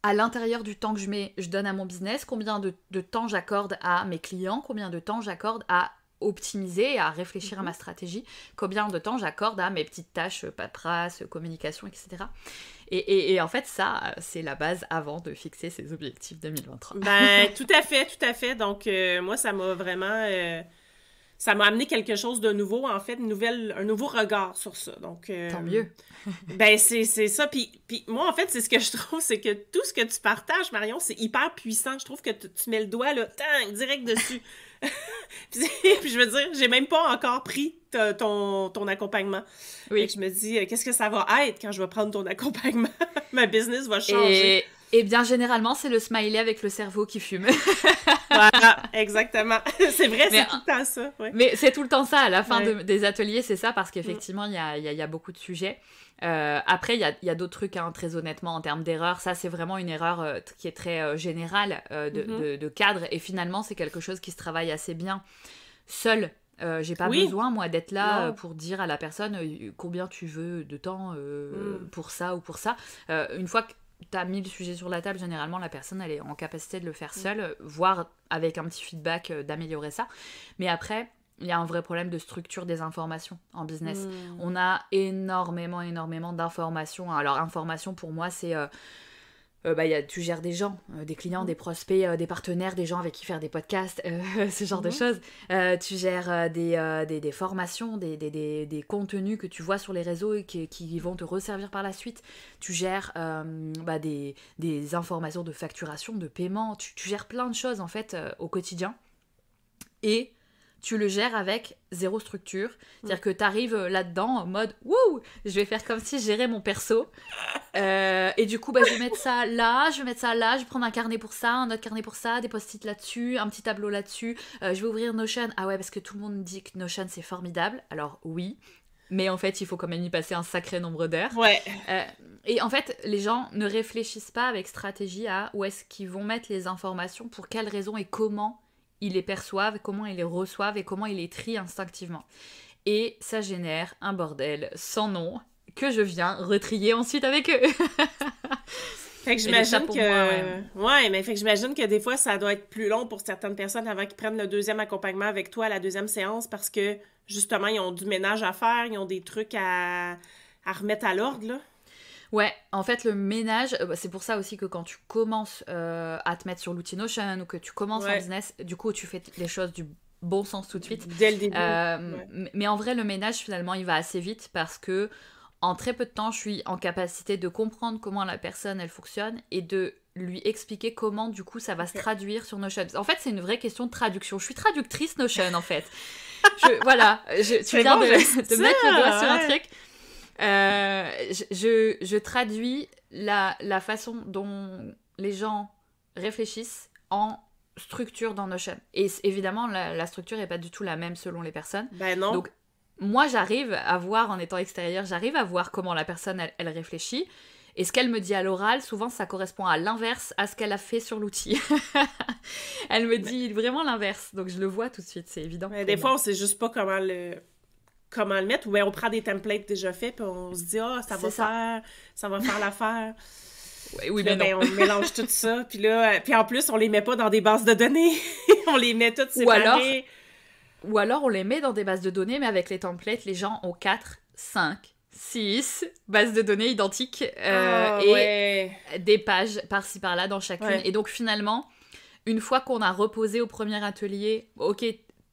à l'intérieur du temps que je, mets, je donne à mon business, combien de, de temps j'accorde à mes clients, combien de temps j'accorde à optimiser, à réfléchir mmh. à ma stratégie, combien de temps j'accorde à mes petites tâches paperasse, communication, et cetera. Et, et, et en fait, ça, c'est la base avant de fixer ses objectifs deux mille vingt-trois. Ben, tout à fait, tout à fait. Donc, euh, moi, ça m'a vraiment... Euh, ça m'a amené quelque chose de nouveau, en fait, une nouvelle, un nouveau regard sur ça. Donc, euh, tant mieux! Ben, c'est, c'est ça. Puis, puis moi, en fait, c'est ce que je trouve, c'est que tout ce que tu partages, Marion, c'est hyper puissant. Je trouve que tu, tu mets le doigt, là, tang, direct dessus. puis, puis je veux dire, j'ai même pas encore pris t- ton, ton accompagnement. Oui. Je me dis, euh, qu'est-ce que ça va être quand je vais prendre ton accompagnement? Ma business va changer. Et, et bien, généralement, c'est le smiley avec le cerveau qui fume. Voilà, exactement. C'est vrai, mais, c'est tout le temps ça. Ouais. Mais c'est tout le temps ça. À la fin ouais. de, des ateliers, c'est ça, parce qu'effectivement, il y a, y a, y a beaucoup de sujets. Euh, après, il y a, y a d'autres trucs, hein, très honnêtement, en termes d'erreur. Ça, c'est vraiment une erreur euh, qui est très euh, générale euh, de, mm-hmm. de, de cadre. Et finalement, c'est quelque chose qui se travaille assez bien seul. Euh, j'ai pas oui. besoin, moi, d'être là euh, pour dire à la personne euh, combien tu veux de temps euh, mm. pour ça ou pour ça. Euh, une fois que t'as mis le sujet sur la table, généralement, la personne, elle est en capacité de le faire seule, mm. voire avec un petit feedback euh, d'améliorer ça. Mais après... il y a un vrai problème de structure des informations en business. Mmh. On a énormément, énormément d'informations. Alors, information, pour moi, c'est... Euh, euh, bah, y a, tu gères des gens, euh, des clients, mmh. des prospects, euh, des partenaires, des gens avec qui faire des podcasts, euh, ce genre mmh. de choses. Euh, tu gères euh, des, euh, des, des formations, des, des, des, des contenus que tu vois sur les réseaux et qui, qui vont te resservir par la suite. Tu gères euh, bah, des, des informations de facturation, de paiement. Tu, tu gères plein de choses, en fait, euh, au quotidien. Et... tu le gères avec zéro structure. C'est-à-dire que tu arrives là-dedans en mode « Wouh, je vais faire comme si je gérais mon perso. Euh, » Et du coup, bah, je vais mettre ça là, je vais mettre ça là, je vais prendre un carnet pour ça, un autre carnet pour ça, des post-it là-dessus, un petit tableau là-dessus. Euh, je vais ouvrir Notion. Ah ouais, parce que tout le monde dit que Notion, c'est formidable. Alors oui, mais en fait, il faut quand même y passer un sacré nombre d'heures. Ouais. Euh, et en fait, les gens ne réfléchissent pas avec stratégie à où est-ce qu'ils vont mettre les informations, pour quelles raisons et comment ils les perçoivent, comment ils les reçoivent et comment ils les trient instinctivement. Et ça génère un bordel sans nom que je viens retrier ensuite avec eux. Fait que j'imagine que... Moi, ouais. ouais, mais fait que j'imagine que des fois, ça doit être plus long pour certaines personnes avant qu'ils prennent le deuxième accompagnement avec toi à la deuxième séance parce que, justement, ils ont du ménage à faire, ils ont des trucs à, à remettre à l'ordre, là. Ouais, en fait, le ménage, c'est pour ça aussi que quand tu commences euh, à te mettre sur l'outil Notion ou que tu commences ouais. un business, du coup, tu fais les choses du bon sens tout de suite. Dès le début. Euh, ouais. Mais en vrai, le ménage, finalement, il va assez vite parce que en très peu de temps, je suis en capacité de comprendre comment la personne, elle fonctionne et de lui expliquer comment, du coup, ça va se traduire sur Notion. En fait, c'est une vraie question de traduction. Je suis traductrice Notion, en fait. Je, voilà, je, tu viens bon, de, de mettre le doigt sur ouais. un truc. Euh, je, je, je traduis la, la façon dont les gens réfléchissent en structure dans Notion. Et évidemment, la, la structure n'est pas du tout la même selon les personnes. Ben non. Donc, moi, j'arrive à voir, en étant extérieure, j'arrive à voir comment la personne, elle, elle réfléchit. Et ce qu'elle me dit à l'oral, souvent, ça correspond à l'inverse à ce qu'elle a fait sur l'outil. Elle me dit mais... vraiment l'inverse. Donc, je le vois tout de suite, c'est évident. Mais des moi. fois, on sait juste pas comment le, comment le mettre. Ou bien, on prend des templates déjà faits, puis on se dit « Ah, oh, ça va ça. faire, ça va faire l'affaire. » Oui, oui là, mais ben, non. On mélange tout ça. Puis là, puis en plus, on les met pas dans des bases de données. On les met toutes séparées. Ou alors... Ou alors, on les met dans des bases de données, mais avec les templates, les gens ont quatre, cinq, six bases de données identiques euh, oh, et ouais. des pages par-ci, par-là dans chacune. Ouais. Et donc, finalement, une fois qu'on a reposé au premier atelier, « Ok,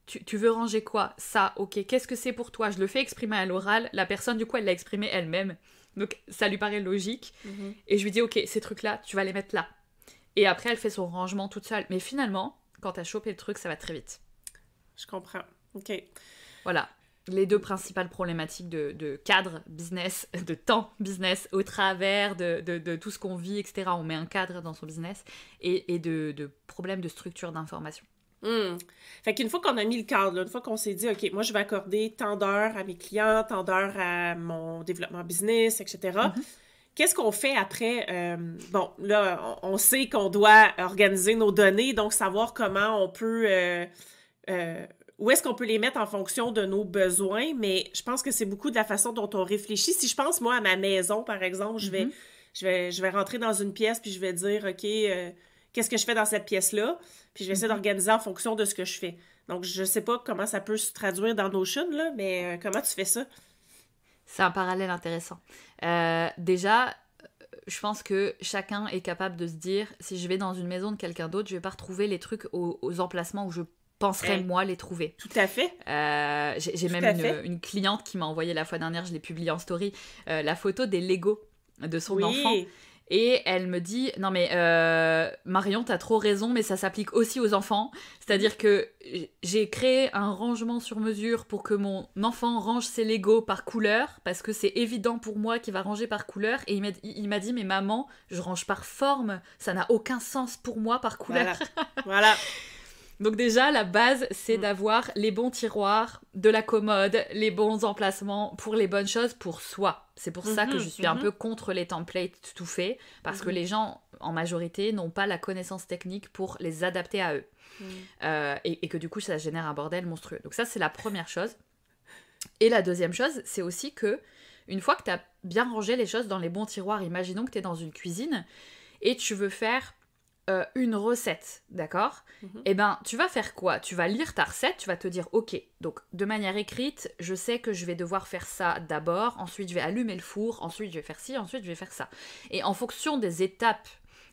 tu, tu veux ranger quoi? Ça, ok, qu'est-ce que c'est pour toi ?» Je le fais exprimer à l'oral. La personne, du coup, elle l'a exprimé elle-même. Donc, ça lui paraît logique. Mm-hmm. Et je lui dis « Ok, ces trucs-là, tu vas les mettre là. » Et après, elle fait son rangement toute seule. Mais finalement, quand t'as chopé le truc, ça va très vite. Je comprends. OK. Voilà. Les deux principales problématiques de, de cadre business, de temps business, au travers de, de, de tout ce qu'on vit, et cetera. On met un cadre dans son business et, et de, de problèmes de structure d'information. Mmh. Fait qu'une fois qu'on a mis le cadre, là, une fois qu'on s'est dit, OK, moi, je vais accorder tant d'heures à mes clients, tant d'heures à mon développement business, et cetera. Mmh. Qu'est-ce qu'on fait après? Euh, bon, là, on sait qu'on doit organiser nos données, donc savoir comment on peut... Euh, Euh, où est-ce qu'on peut les mettre en fonction de nos besoins, mais je pense que c'est beaucoup de la façon dont on réfléchit. Si je pense, moi, à ma maison, par exemple, je vais, mm-hmm. je vais, je vais rentrer dans une pièce, puis je vais dire, OK, euh, qu'est-ce que je fais dans cette pièce-là? Puis je vais essayer mm-hmm. d'organiser en fonction de ce que je fais. Donc, je sais pas comment ça peut se traduire dans Notion, là, mais euh, comment tu fais ça? C'est un parallèle intéressant. Euh, déjà... Je pense que chacun est capable de se dire, si je vais dans une maison de quelqu'un d'autre, je vais pas retrouver les trucs aux, aux emplacements où je penserais, hey, moi, les trouver. Tout à fait. Euh, j'ai j'ai même une, une cliente qui m'a envoyé la fois dernière, je l'ai publié en story, euh, la photo des Legos de son oui. enfant. Et elle me dit, non mais euh, Marion, t'as trop raison, mais ça s'applique aussi aux enfants. C'est-à-dire que j'ai créé un rangement sur mesure pour que mon enfant range ses Legos par couleur, parce que c'est évident pour moi qu'il va ranger par couleur. Et il m'a, il m'a dit, mais maman, je range par forme, ça n'a aucun sens pour moi par couleur. Voilà. Voilà. Donc déjà, la base, c'est mmh. d'avoir les bons tiroirs, de la commode, les bons emplacements pour les bonnes choses pour soi. C'est pour mmh. ça que je suis mmh. un peu contre les templates tout faits, parce mmh. que les gens, en majorité, n'ont pas la connaissance technique pour les adapter à eux. Mmh. Euh, et, et que du coup, ça génère un bordel monstrueux. Donc ça, c'est la première chose. Et la deuxième chose, c'est aussi que, une fois que tu as bien rangé les choses dans les bons tiroirs, imaginons que tu es dans une cuisine et tu veux faire... Euh, une recette, d'accord ? Mm-hmm. Eh ben, tu vas faire quoi ? Tu vas lire ta recette, tu vas te dire, ok, donc de manière écrite, je sais que je vais devoir faire ça d'abord, ensuite je vais allumer le four, ensuite je vais faire ci, ensuite je vais faire ça. Et en fonction des étapes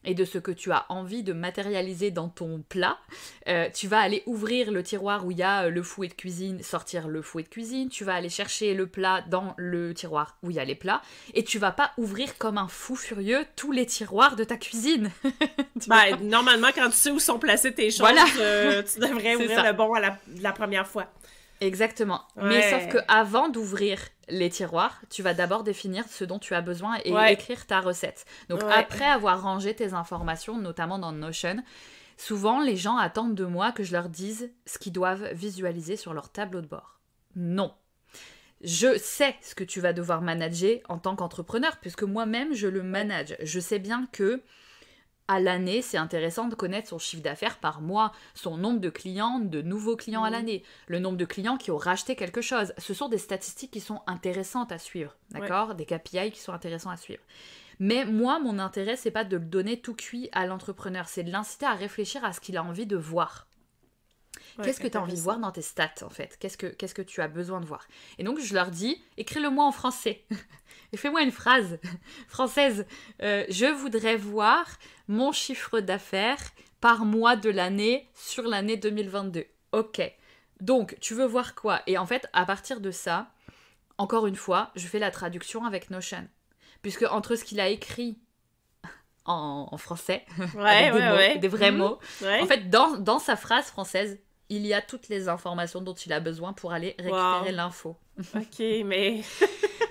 et de ce que tu as envie de matérialiser dans ton plat, euh, tu vas aller ouvrir le tiroir où il y a le fouet de cuisine, sortir le fouet de cuisine, tu vas aller chercher le plat dans le tiroir où il y a les plats, et tu vas pas ouvrir comme un fou furieux tous les tiroirs de ta cuisine. Ben, normalement, quand tu sais où sont placées tes choses, voilà. euh, tu devrais ouvrir ça. le bon à la, la première fois. Exactement. Ouais. Mais sauf qu'avant d'ouvrir les tiroirs, tu vas d'abord définir ce dont tu as besoin et ouais. écrire ta recette. Donc ouais. après avoir rangé tes informations, notamment dans Notion, souvent les gens attendent de moi que je leur dise ce qu'ils doivent visualiser sur leur tableau de bord. Non. Je sais ce que tu vas devoir manager en tant qu'entrepreneur, puisque moi-même je le manage. Je sais bien que à l'année, c'est intéressant de connaître son chiffre d'affaires par mois, son nombre de clients, de nouveaux clients à l'année, le nombre de clients qui ont racheté quelque chose. Ce sont des statistiques qui sont intéressantes à suivre, d'accord ? Ouais. Des K P I qui sont intéressants à suivre. Mais moi, mon intérêt, c'est pas de le donner tout cuit à l'entrepreneur, c'est de l'inciter à réfléchir à ce qu'il a envie de voir. Ouais, qu'est-ce que tu as envie de voir dans tes stats, en fait ? Qu'est-ce que, qu'est-ce que tu as besoin de voir ? Et donc, je leur dis, écris-le-moi en français. Et fais-moi une phrase française. Euh, je voudrais voir mon chiffre d'affaires par mois de l'année sur l'année deux mille vingt-deux. Ok. Donc, tu veux voir quoi ? Et en fait, à partir de ça, encore une fois, je fais la traduction avec Notion. Puisque entre ce qu'il a écrit... En, en français, ouais, avec des, ouais, mots, ouais. des vrais mmh. mots. Ouais. En fait, dans, dans sa phrase française, il y a toutes les informations dont il a besoin pour aller récupérer wow. l'info. Ok, mais...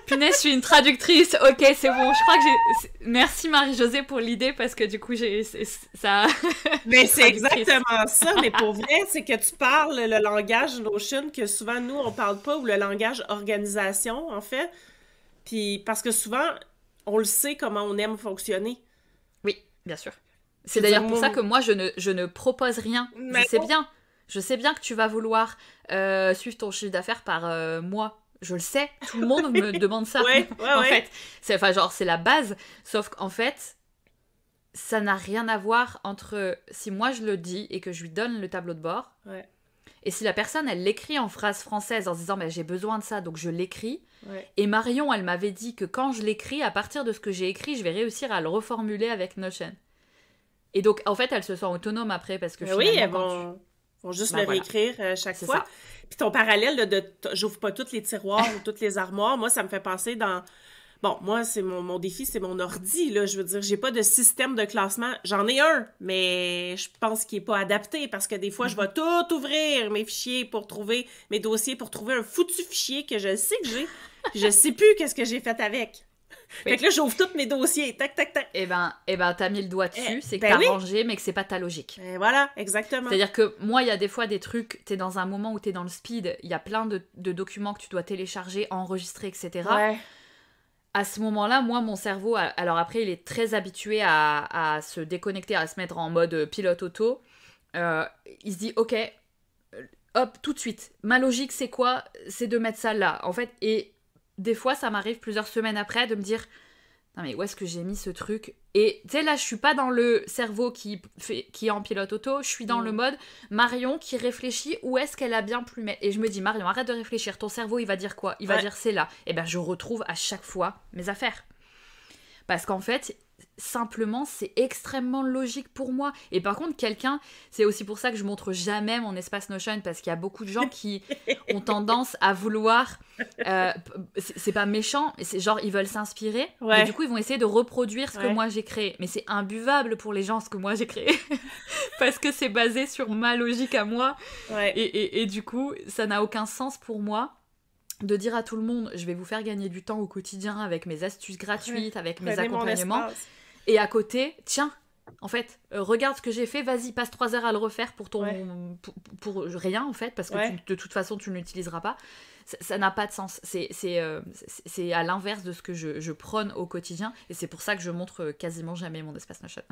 Punaise, je suis une traductrice. Ok, c'est bon. Je crois que j'ai... Merci Marie-Josée pour l'idée parce que du coup, j'ai... C'est, ça... Mais c'est exactement ça. Mais pour vrai, c'est que tu parles le langage Notion que souvent, nous, on parle pas, ou le langage organisation, en fait. Puis parce que souvent, on le sait comment on aime fonctionner. Bien sûr. C'est d'ailleurs pour ça que moi, je ne, je ne propose rien. Mais je sais bien. Je sais bien que tu vas vouloir euh, suivre ton chiffre d'affaires par euh, mois. Je le sais. Tout le monde me demande ça. Ouais, ouais, en ouais. fait, c'est, enfin, genre, c'est la base. Sauf qu'en fait, ça n'a rien à voir entre si moi, je le dis et que je lui donne le tableau de bord. Ouais. Et si la personne, elle l'écrit en phrase française en se disant bah, « j'ai besoin de ça, donc je l'écris ouais. ». Et Marion, elle m'avait dit que quand je l'écris, à partir de ce que j'ai écrit, je vais réussir à le reformuler avec Notion. Et donc, en fait, elle se sent autonome après parce que mais finalement... Oui, elles vont, tu... vont juste ben le voilà. réécrire euh, chaque c'est fois. Ça. Puis ton parallèle là, de t- « j'ouvre pas tous les tiroirs ou toutes les armoires », moi, ça me fait penser dans... Bon, moi, c'est mon, mon défi, c'est mon ordi, là. Je veux dire, j'ai pas de système de classement. J'en ai un, mais je pense qu'il est pas adapté parce que des fois, je vais tout ouvrir, mes fichiers pour trouver, mes dossiers pour trouver un foutu fichier que je sais que j'ai. Je sais plus qu'est-ce que j'ai fait avec. Oui. Fait que là, j'ouvre tous mes dossiers, tac, tac, tac. Eh ben, eh ben t'as mis le doigt dessus, eh, c'est que ben t'as oui. rangé, mais que c'est pas ta logique. Et voilà, exactement. C'est-à-dire que moi, il y a des fois des trucs, t'es dans un moment où t'es dans le speed, il y a plein de, de documents que tu dois télécharger, enregistrer, et cetera. Ouais. À ce moment-là, moi, mon cerveau... Alors après, il est très habitué à, à se déconnecter, à se mettre en mode pilote auto. Euh, il se dit, OK, hop, tout de suite. Ma logique, c'est quoi ? C'est de mettre ça là, en fait. Et des fois, ça m'arrive plusieurs semaines après de me dire... Non mais où est-ce que j'ai mis ce truc ? Et tu sais, là, je suis pas dans le cerveau qui, fait, qui est en pilote auto. Je suis dans mmh. le mode Marion qui réfléchit où est-ce qu'elle a bien pu mettre. Et je me dis, Marion, arrête de réfléchir. Ton cerveau, il va dire quoi ? Il ouais. va dire c'est là. Et bien, je retrouve à chaque fois mes affaires. Parce qu'en fait, simplement, c'est extrêmement logique pour moi. Et par contre, quelqu'un... C'est aussi pour ça que je montre jamais mon espace Notion, parce qu'il y a beaucoup de gens qui ont tendance à vouloir... Euh, c'est, c'est pas méchant, c'est genre ils veulent s'inspirer, ouais. mais du coup, ils vont essayer de reproduire ce ouais. que moi j'ai créé. Mais c'est imbuvable pour les gens, ce que moi j'ai créé, parce que c'est basé sur ma logique à moi. Ouais. Et, et, et du coup, ça n'a aucun sens pour moi. De dire à tout le monde, je vais vous faire gagner du temps au quotidien avec mes astuces gratuites, ouais, avec mes accompagnements. Et à côté, tiens, en fait, euh, regarde ce que j'ai fait, vas-y, passe trois heures à le refaire pour, ton, ouais. pour, pour rien, en fait, parce que ouais. tu, de toute façon, tu ne l'utiliseras pas. Ça, ça n'a pas de sens. C'est, c'est, euh, c'est, c'est à l'inverse de ce que je, je prône au quotidien. Et c'est pour ça que je montre quasiment jamais mon espace Notion.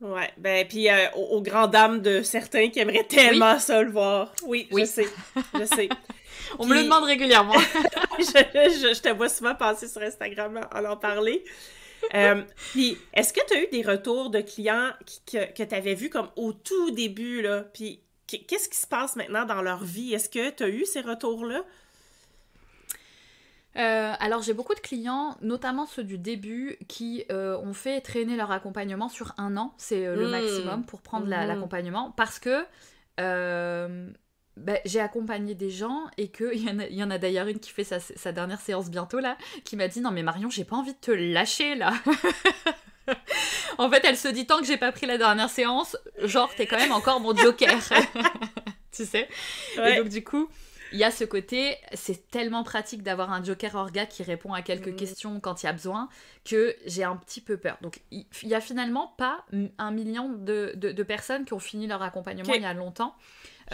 Ouais, ben puis euh, aux, aux grandes dames de certains qui aimeraient tellement oui. ça le voir. Oui, oui, je sais, je sais. On puis... me le demande régulièrement. je, je, je te vois souvent passer sur Instagram en en parler. euh, puis, est-ce que tu as eu des retours de clients qui, que, que tu avais vus comme au tout début, là? Puis, qu'est-ce qui se passe maintenant dans leur vie? Est-ce que tu as eu ces retours-là? Euh, alors, j'ai beaucoup de clients, notamment ceux du début, qui euh, ont fait traîner leur accompagnement sur un an. C'est euh, le mmh. maximum pour prendre la, mmh. l'accompagnement. Parce que... Euh, Ben, j'ai accompagné des gens et que il y, y en a d'ailleurs une qui fait sa, sa dernière séance bientôt là, qui m'a dit non mais Marion j'ai pas envie de te lâcher là. En fait elle se dit tant que j'ai pas pris la dernière séance, genre t'es quand même encore mon joker. Tu sais ouais. Et donc du coup il y a ce côté, c'est tellement pratique d'avoir un joker orga qui répond à quelques mmh. questions quand il y a besoin, que j'ai un petit peu peur. Donc, il n'y a finalement pas un million de, de, de personnes qui ont fini leur accompagnement okay. il y a longtemps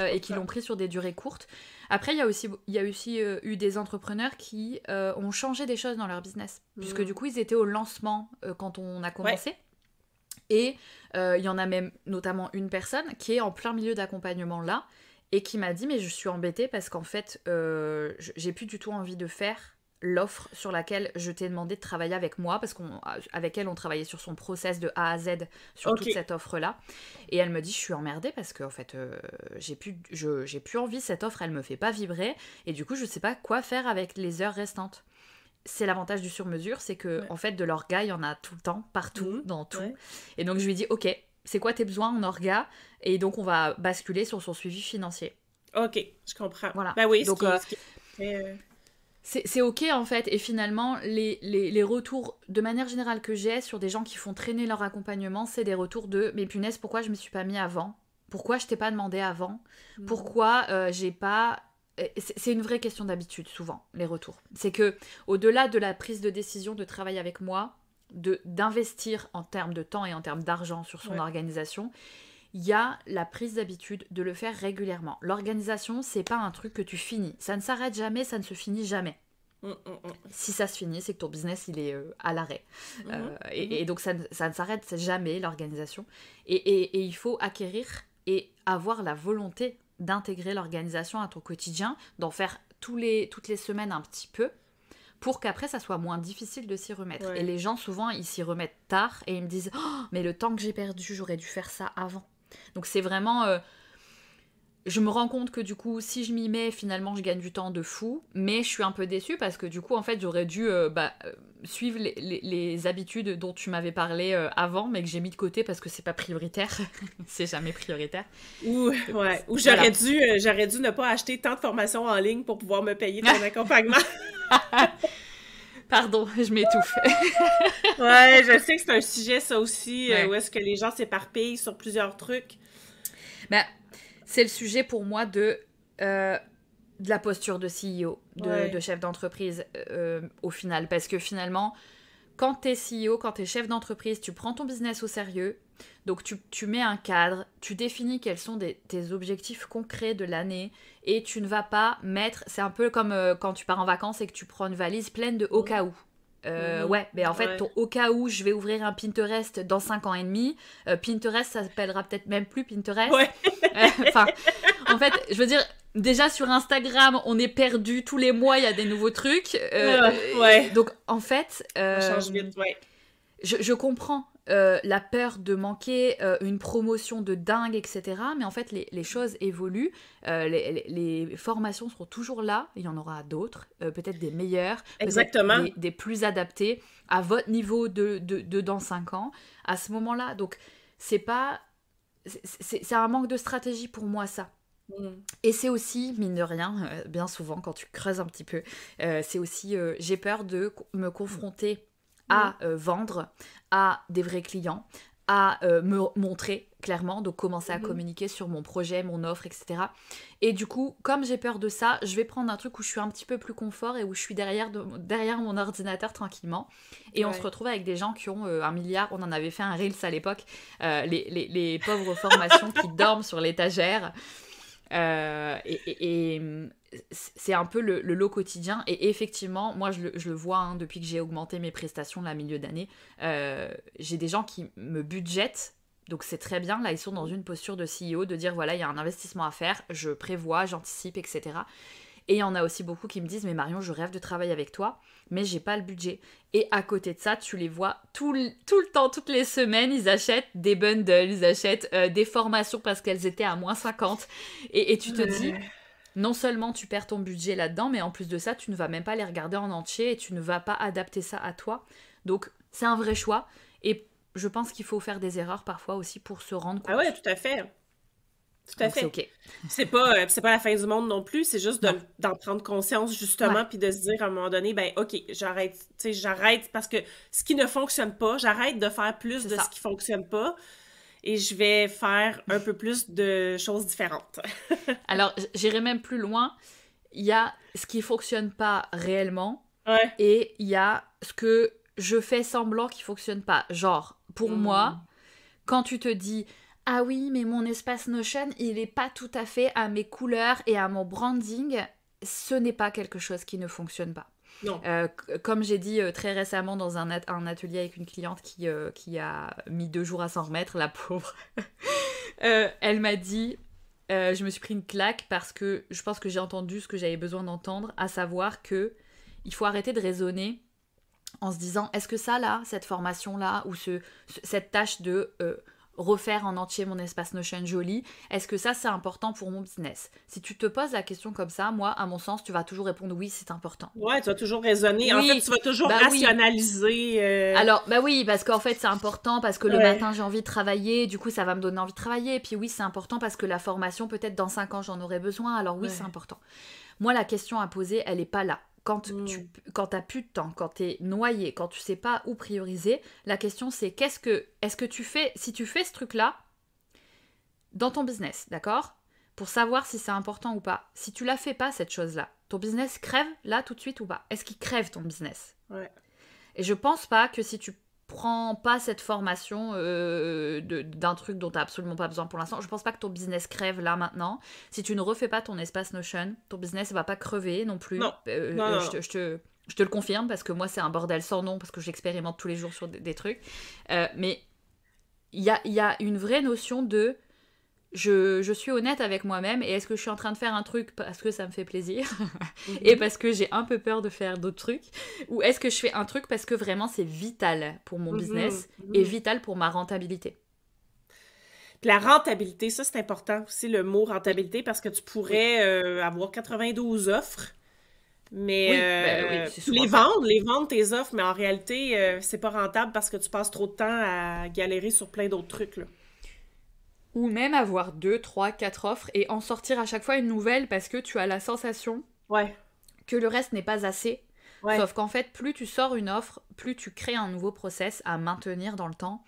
euh, et qui l'ont pris sur des durées courtes. Après, il y a aussi, y a aussi euh, eu des entrepreneurs qui euh, ont changé des choses dans leur business, mmh. puisque du coup, ils étaient au lancement euh, quand on a commencé. Ouais. Et euh, il y en a même notamment une personne qui est en plein milieu d'accompagnement là et qui m'a dit mais je suis embêtée parce qu'en fait euh, j'ai plus du tout envie de faire l'offre sur laquelle je t'ai demandé de travailler avec moi, parce qu'avec elle on travaillait sur son process de A à Z sur okay. toute cette offre là, et elle me dit je suis emmerdée parce que en fait euh, j'ai plus, je, j'ai plus envie, cette offre elle me fait pas vibrer et du coup je sais pas quoi faire avec les heures restantes. C'est l'avantage du sur-mesure, c'est que ouais. en fait de l'orga il y en a tout le temps, partout, mmh, dans tout ouais. et donc je lui dis ok c'est quoi tes besoins en orga, et donc on va basculer sur son suivi financier. Ok, je comprends. Voilà. Bah oui, donc, ce qui, euh, ce qui... Euh... C'est, c'est ok en fait, et finalement les, les, les retours de manière générale que j'ai sur des gens qui font traîner leur accompagnement, c'est des retours de mais punaise pourquoi je m'y suis pas mis avant, pourquoi je t'ai pas demandé avant, mmh. pourquoi euh, j'ai pas... C'est une vraie question d'habitude souvent, les retours. C'est que au-delà de la prise de décision de travailler avec moi, de, d'investir en termes de temps et en termes d'argent sur son ouais. organisation, il y a la prise d'habitude de le faire régulièrement. L'organisation, c'est pas un truc que tu finis. Ça ne s'arrête jamais, ça ne se finit jamais. Mmh, mmh. Si ça se finit, c'est que ton business, il est euh, à l'arrêt. Mmh, euh, mmh. Et, et donc, ça ne, ça ne s'arrête jamais, l'organisation. Et, et, et il faut acquérir et avoir la volonté d'intégrer l'organisation à ton quotidien, d'en faire tous les, toutes les semaines un petit peu, pour qu'après, ça soit moins difficile de s'y remettre. Ouais. Et les gens, souvent, ils s'y remettent tard et ils me disent « Oh, mais le temps que j'ai perdu, j'aurais dû faire ça avant. » Donc c'est vraiment, euh, je me rends compte que du coup, si je m'y mets, finalement, je gagne du temps de fou, mais je suis un peu déçue parce que du coup, en fait, j'aurais dû euh, bah, suivre les, les, les habitudes dont tu m'avais parlé euh, avant, mais que j'ai mis de côté parce que c'est pas prioritaire, c'est jamais prioritaire. Ou, ouais, voilà. Ou j'aurais dû, euh, j'aurais dû ne pas acheter tant de formations en ligne pour pouvoir me payer ton accompagnement. Pardon, je m'étouffe. Ouais, je sais que c'est un sujet, ça aussi, ouais. où est-ce que les gens s'éparpillent sur plusieurs trucs. Ben, c'est le sujet pour moi de, euh, de la posture de C E O, de, ouais. de chef d'entreprise, euh, au final. Parce que finalement, quand t'es C E O, quand t'es chef d'entreprise, tu prends ton business au sérieux. Donc, tu, tu mets un cadre, tu définis quels sont des, tes objectifs concrets de l'année et tu ne vas pas mettre... C'est un peu comme euh, quand tu pars en vacances et que tu prends une valise pleine de au cas où. Euh, mmh. Ouais, mais en fait, ouais. ton au cas où, je vais ouvrir un Pinterest dans cinq ans et demi. Euh, Pinterest, ça s'appellera peut-être même plus Pinterest. Ouais. Enfin, en fait, je veux dire... Déjà sur Instagram, on est perdu tous les mois, il y a des nouveaux trucs. Euh, ouais. Donc en fait, euh, on change vite, ouais. je, je comprends euh, la peur de manquer euh, une promotion de dingue, et cetera. Mais en fait, les, les choses évoluent, euh, les, les, les formations seront toujours là. Il y en aura d'autres, euh, peut-être des meilleures, Exactement. Peut-être des, des plus adaptées à votre niveau de, de, de dans cinq ans, à ce moment-là. Donc c'est pas, c'est, c'est, c'est un manque de stratégie pour moi, ça. Et c'est aussi, mine de rien, euh, bien souvent quand tu creuses un petit peu, euh, c'est aussi euh, j'ai peur de co- me confronter à euh, vendre, à des vrais clients, à euh, me montrer clairement, donc commencer à communiquer sur mon projet, mon offre, et cetera. Et du coup, comme j'ai peur de ça, je vais prendre un truc où je suis un petit peu plus confort et où je suis derrière, de, derrière mon ordinateur tranquillement. Et ouais. on se retrouve avec des gens qui ont euh, un milliard, on en avait fait un Reels à l'époque, euh, les, les, les pauvres formations qui dorment sur l'étagère. Euh, et, et, et c'est un peu le, le lot quotidien, et effectivement moi je le, je le vois hein, depuis que j'ai augmenté mes prestations là milieu d'année, euh, j'ai des gens qui me budgètent, donc c'est très bien, là ils sont dans une posture de C E O de dire voilà il y a un investissement à faire, je prévois, j'anticipe, etc. Et il y en a aussi beaucoup qui me disent mais Marion je rêve de travailler avec toi mais j'ai pas le budget, et à côté de ça tu les vois tout le, tout le temps, toutes les semaines ils achètent des bundles, ils achètent euh, des formations parce qu'elles étaient à moins cinquante, et, et tu te dis non seulement tu perds ton budget là-dedans mais en plus de ça tu ne vas même pas les regarder en entier et tu ne vas pas adapter ça à toi, donc c'est un vrai choix et je pense qu'il faut faire des erreurs parfois aussi pour se rendre compte. Ah ouais, tout à fait. Tout à donc fait. C'est, okay. c'est, pas, euh, c'est pas la fin du monde non plus, c'est juste de, d'en prendre conscience justement, puis de se dire à un moment donné, ben ok, j'arrête, tu sais, j'arrête parce que ce qui ne fonctionne pas, j'arrête de faire plus c'est de ça. Ce qui fonctionne pas et je vais faire un peu plus de choses différentes. Alors, j'irai même plus loin, il y a ce qui fonctionne pas réellement ouais. et il y a ce que je fais semblant qui fonctionne pas. Genre, pour mmh. moi, quand tu te dis « Ah oui, mais mon espace Notion, il n'est pas tout à fait à mes couleurs et à mon branding », ce n'est pas quelque chose qui ne fonctionne pas. Euh, comme j'ai dit euh, très récemment dans un, at- un atelier avec une cliente qui, euh, qui a mis deux jours à s'en remettre, la pauvre, euh, elle m'a dit, euh, je me suis pris une claque parce que je pense que j'ai entendu ce que j'avais besoin d'entendre, à savoir que il faut arrêter de raisonner en se disant, est-ce que ça là, cette formation là, ou ce, ce, cette tâche de... Euh, refaire en entier mon espace Notion joli, est-ce que ça c'est important pour mon business? Si tu te poses la question comme ça, moi à mon sens tu vas toujours répondre oui, c'est important. Ouais, tu vas toujours raisonner, oui, en fait tu vas toujours bah rationaliser. Oui. Euh... Alors bah oui, parce qu'en fait c'est important parce que ouais. Le matin j'ai envie de travailler, du coup ça va me donner envie de travailler, puis oui c'est important parce que la formation peut-être dans cinq ans j'en aurai besoin, alors oui ouais. C'est important. Moi la question à poser elle est pas là. Quand mmh. tu quand t'as plus de temps, quand t'es noyé, quand tu sais pas où prioriser, la question c'est qu'est-ce que est-ce que tu fais, si tu fais ce truc-là dans ton business, d'accord? Pour savoir si c'est important ou pas. Si tu la fais pas cette chose-là, ton business crève là tout de suite ou pas? Est-ce qu'il crève ton business? Ouais. Et je pense pas que si tu prends pas cette formation euh, de, d'un truc dont t'as absolument pas besoin pour l'instant, je pense pas que ton business crève là maintenant. Si tu ne refais pas ton espace Notion, ton business va pas crever non plus. Non. Euh, non, non, euh, non. Je, te, je, te, je te le confirme parce que moi c'est un bordel sans nom parce que j'expérimente tous les jours sur des, des trucs. Euh, mais il y a, y a une vraie notion de je, je suis honnête avec moi-même et est-ce que je suis en train de faire un truc parce que ça me fait plaisir et parce que j'ai un peu peur de faire d'autres trucs, ou est-ce que je fais un truc parce que vraiment c'est vital pour mon business mmh, mmh. et vital pour ma rentabilité. Puis la rentabilité, ça c'est important aussi, le mot rentabilité, parce que tu pourrais euh, avoir quatre-vingt-douze offres, mais oui, euh, ben, oui, les vendre, les vendre tes offres, mais en réalité euh, c'est pas rentable parce que tu passes trop de temps à galérer sur plein d'autres trucs là. Ou même avoir deux, trois, quatre offres et en sortir à chaque fois une nouvelle parce que tu as la sensation ouais. que le reste n'est pas assez. Ouais. Sauf qu'en fait, plus tu sors une offre, plus tu crées un nouveau process à maintenir dans le temps,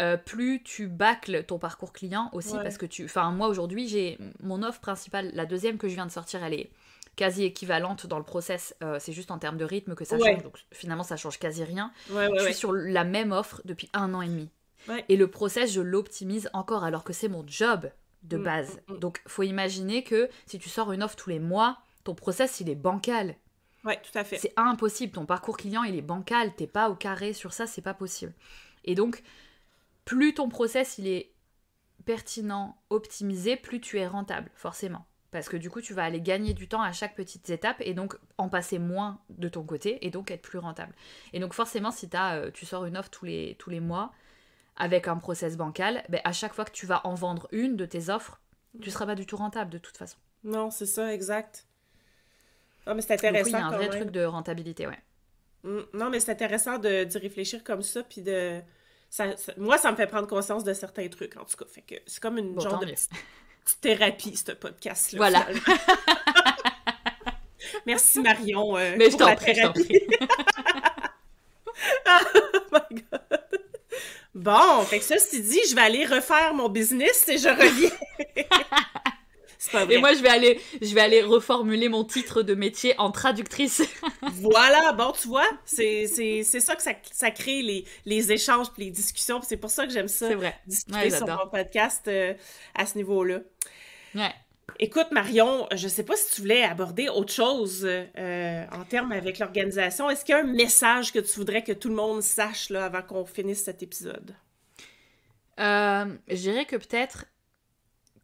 euh, plus tu bâcles ton parcours client aussi ouais. parce que tu... Enfin, moi aujourd'hui, j'ai mon offre principale, la deuxième que je viens de sortir, elle est quasi équivalente dans le process. Euh, c'est juste en termes de rythme que ça ouais. change. Donc finalement, ça change quasi rien. Ouais, ouais, je suis ouais. sur la même offre depuis un an et demi. Ouais. Et le process, je l'optimise encore, alors que c'est mon job de base. Mmh, mmh, mmh. Donc, faut imaginer que si tu sors une offre tous les mois, ton process, il est bancal. Oui, tout à fait. C'est impossible. Ton parcours client, il est bancal. T'es pas au carré sur ça, c'est pas possible. Et donc, plus ton process, il est pertinent, optimisé, plus tu es rentable, forcément. Parce que du coup, tu vas aller gagner du temps à chaque petite étape et donc en passer moins de ton côté et donc être plus rentable. Et donc, forcément, si t'as, euh, tu sors une offre tous les, tous les mois... avec un process bancal, ben à chaque fois que tu vas en vendre une de tes offres, tu ne seras pas du tout rentable de toute façon. Non, c'est ça, exact. Non, mais c'est intéressant. Donc oui, il y a un vrai même. truc de rentabilité, ouais. Non, mais c'est intéressant de, d'y réfléchir comme ça, puis de... Ça, ça, moi, ça me fait prendre conscience de certains trucs, en tout cas. Fait que c'est comme une bon, genre de petite, petite thérapie, ce podcast-là. Voilà. Merci, Marion, euh, mais pour je t'en la prie, thérapie. Je t'en prie. Oh my God! Bon, fait que ceci dit, je vais aller refaire mon business et je reviens. C'est pas vrai. Et moi, je vais aller, je vais aller reformuler mon titre de métier en traductrice. Voilà, bon, tu vois, c'est, c'est, c'est ça que ça, ça crée les, les échanges puis les discussions. Puis c'est pour ça que j'aime ça, c'est vrai. discuter ouais, sur mon podcast euh, à ce niveau-là. Ouais. Écoute, Marion, je ne sais pas si tu voulais aborder autre chose euh, en termes avec l'organisation. Est-ce qu'il y a un message que tu voudrais que tout le monde sache là, avant qu'on finisse cet épisode? Euh, je dirais que peut-être,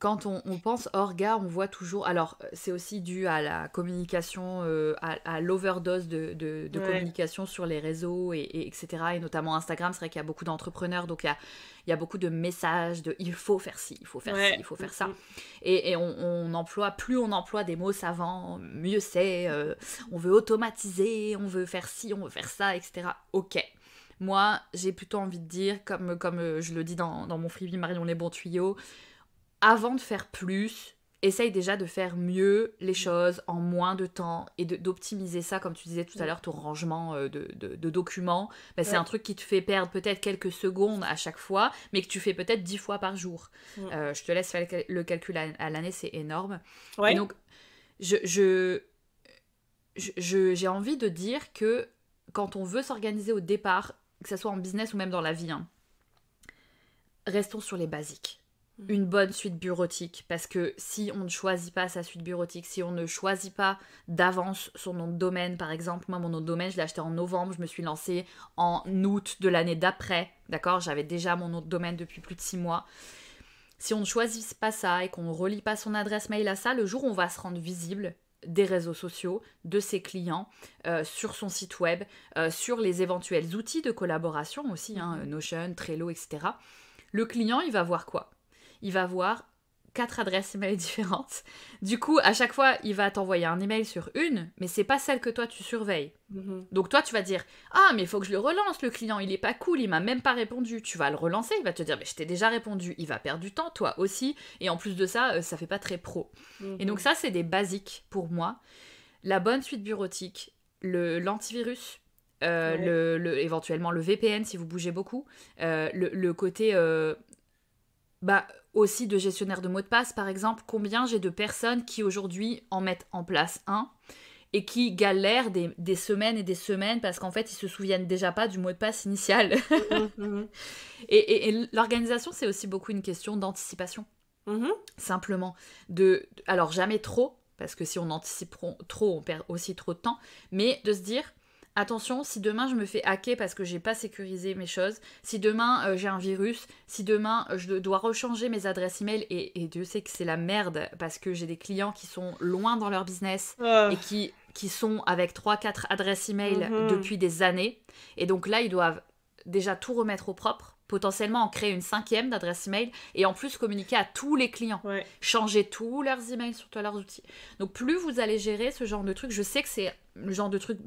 quand on, on pense orga, on voit toujours... Alors, c'est aussi dû à la communication, euh, à, à l'overdose de, de, de ouais. communication sur les réseaux, et, et, etc. Et notamment Instagram, c'est vrai qu'il y a beaucoup d'entrepreneurs, donc il y a, il y a beaucoup de messages de « il faut faire ci, il faut faire ouais. ci, il faut faire ça ». Et, et on, on emploie, plus on emploie des mots savants, mieux c'est, euh, on veut automatiser, on veut faire ci, on veut faire ça, et cetera. Ok. Moi, j'ai plutôt envie de dire, comme, comme je le dis dans, dans mon freebie Marion Les Bons Tuyaux, avant de faire plus, essaye déjà de faire mieux les choses en moins de temps et de, d'optimiser ça, comme tu disais tout à l'heure, ton rangement de, de, de documents. Ben, c'est ouais. un truc qui te fait perdre peut-être quelques secondes à chaque fois, mais que tu fais peut-être dix fois par jour. Ouais. Euh, je te laisse faire le calcul à, à l'année, c'est énorme. Ouais. Et donc, je, je, je, je, j'ai envie de dire que quand on veut s'organiser au départ, que ce soit en business ou même dans la vie, hein, restons sur les basiques. une bonne suite bureautique, parce que si on ne choisit pas sa suite bureautique, si on ne choisit pas d'avance son nom de domaine, par exemple, moi mon nom de domaine je l'ai acheté en novembre, je me suis lancée en août de l'année d'après, d'accord, j'avais déjà mon nom de domaine depuis plus de six mois. Si on ne choisit pas ça et qu'on ne relie pas son adresse mail à ça, le jour où on va se rendre visible des réseaux sociaux, de ses clients, euh, sur son site web, euh, sur les éventuels outils de collaboration aussi, hein, Notion, Trello, et cetera, le client il va voir quoi ? Il va voir quatre adresses email différentes. Du coup, à chaque fois, il va t'envoyer un email sur une, mais c'est pas celle que toi, tu surveilles. Mm-hmm. Donc toi, tu vas dire « Ah, mais il faut que je le relance, le client, il est pas cool, il m'a même pas répondu. » Tu vas le relancer, il va te dire « Mais je t'ai déjà répondu. » Il va perdre du temps, toi aussi. Et en plus de ça, ça fait pas très pro. Mm-hmm. Et donc ça, c'est des basiques pour moi. La bonne suite bureautique, le, l'antivirus, euh, ouais. le, le, éventuellement le V P N si vous bougez beaucoup, euh, le, le côté... Euh, bah aussi de gestionnaire de mots de passe par exemple, combien j'ai de personnes qui aujourd'hui en mettent en place un et qui galèrent des, des semaines et des semaines parce qu'en fait ils se souviennent déjà pas du mot de passe initial. Mmh, mmh. et, et, et l'organisation c'est aussi beaucoup une question d'anticipation, mmh. simplement de, alors jamais trop parce que si on anticipe trop on perd aussi trop de temps, mais de se dire attention, si demain je me fais hacker parce que j'ai pas sécurisé mes choses, si demain euh, j'ai un virus, si demain euh, je dois rechanger mes adresses email, et, et Dieu sait que c'est la merde parce que j'ai des clients qui sont loin dans leur business oh. et qui, qui sont avec trois quatre adresses email mm-hmm. depuis des années. Et donc là, ils doivent déjà tout remettre au propre, potentiellement en créer une cinquième d'adresse email et en plus communiquer à tous les clients, ouais. changer tous leurs emails, surtout leurs outils. Donc plus vous allez gérer ce genre de truc, je sais que c'est le genre de truc...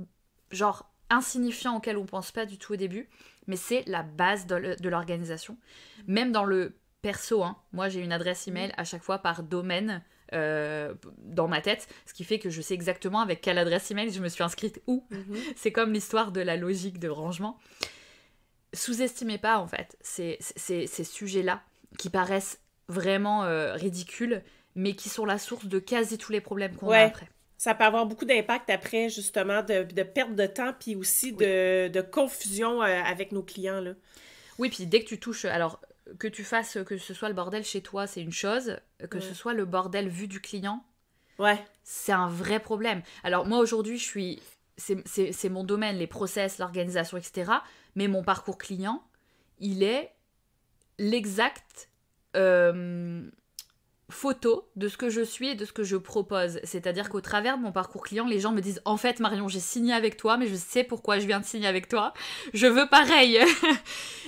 genre insignifiant auquel on pense pas du tout au début, mais c'est la base de, le, de l'organisation. Même dans le perso, hein, moi j'ai une adresse email à chaque fois par domaine euh, dans ma tête, ce qui fait que je sais exactement avec quelle adresse email je me suis inscrite où. Mm-hmm. C'est comme l'histoire de la logique de rangement. Sous-estimez pas en fait ces, ces, ces sujets-là qui paraissent vraiment euh, ridicules, mais qui sont la source de quasi tous les problèmes qu'on ouais. a après. Ça peut avoir beaucoup d'impact après, justement, de, de perte de temps, puis aussi de, oui. de confusion avec nos clients, là. Oui, puis dès que tu touches... Alors, que tu fasses, que ce soit le bordel chez toi, c'est une chose. Que ouais. ce soit le bordel vu du client, ouais. c'est un vrai problème. Alors, moi, aujourd'hui, je suis... C'est, c'est, c'est mon domaine, les process, l'organisation, et cetera. Mais mon parcours client, il est l'exact... Euh... photo de ce que je suis et de ce que je propose. C'est-à-dire qu'au travers de mon parcours client, les gens me disent « En fait, Marion, j'ai signé avec toi, mais je sais pourquoi je viens de signer avec toi. Je veux pareil. »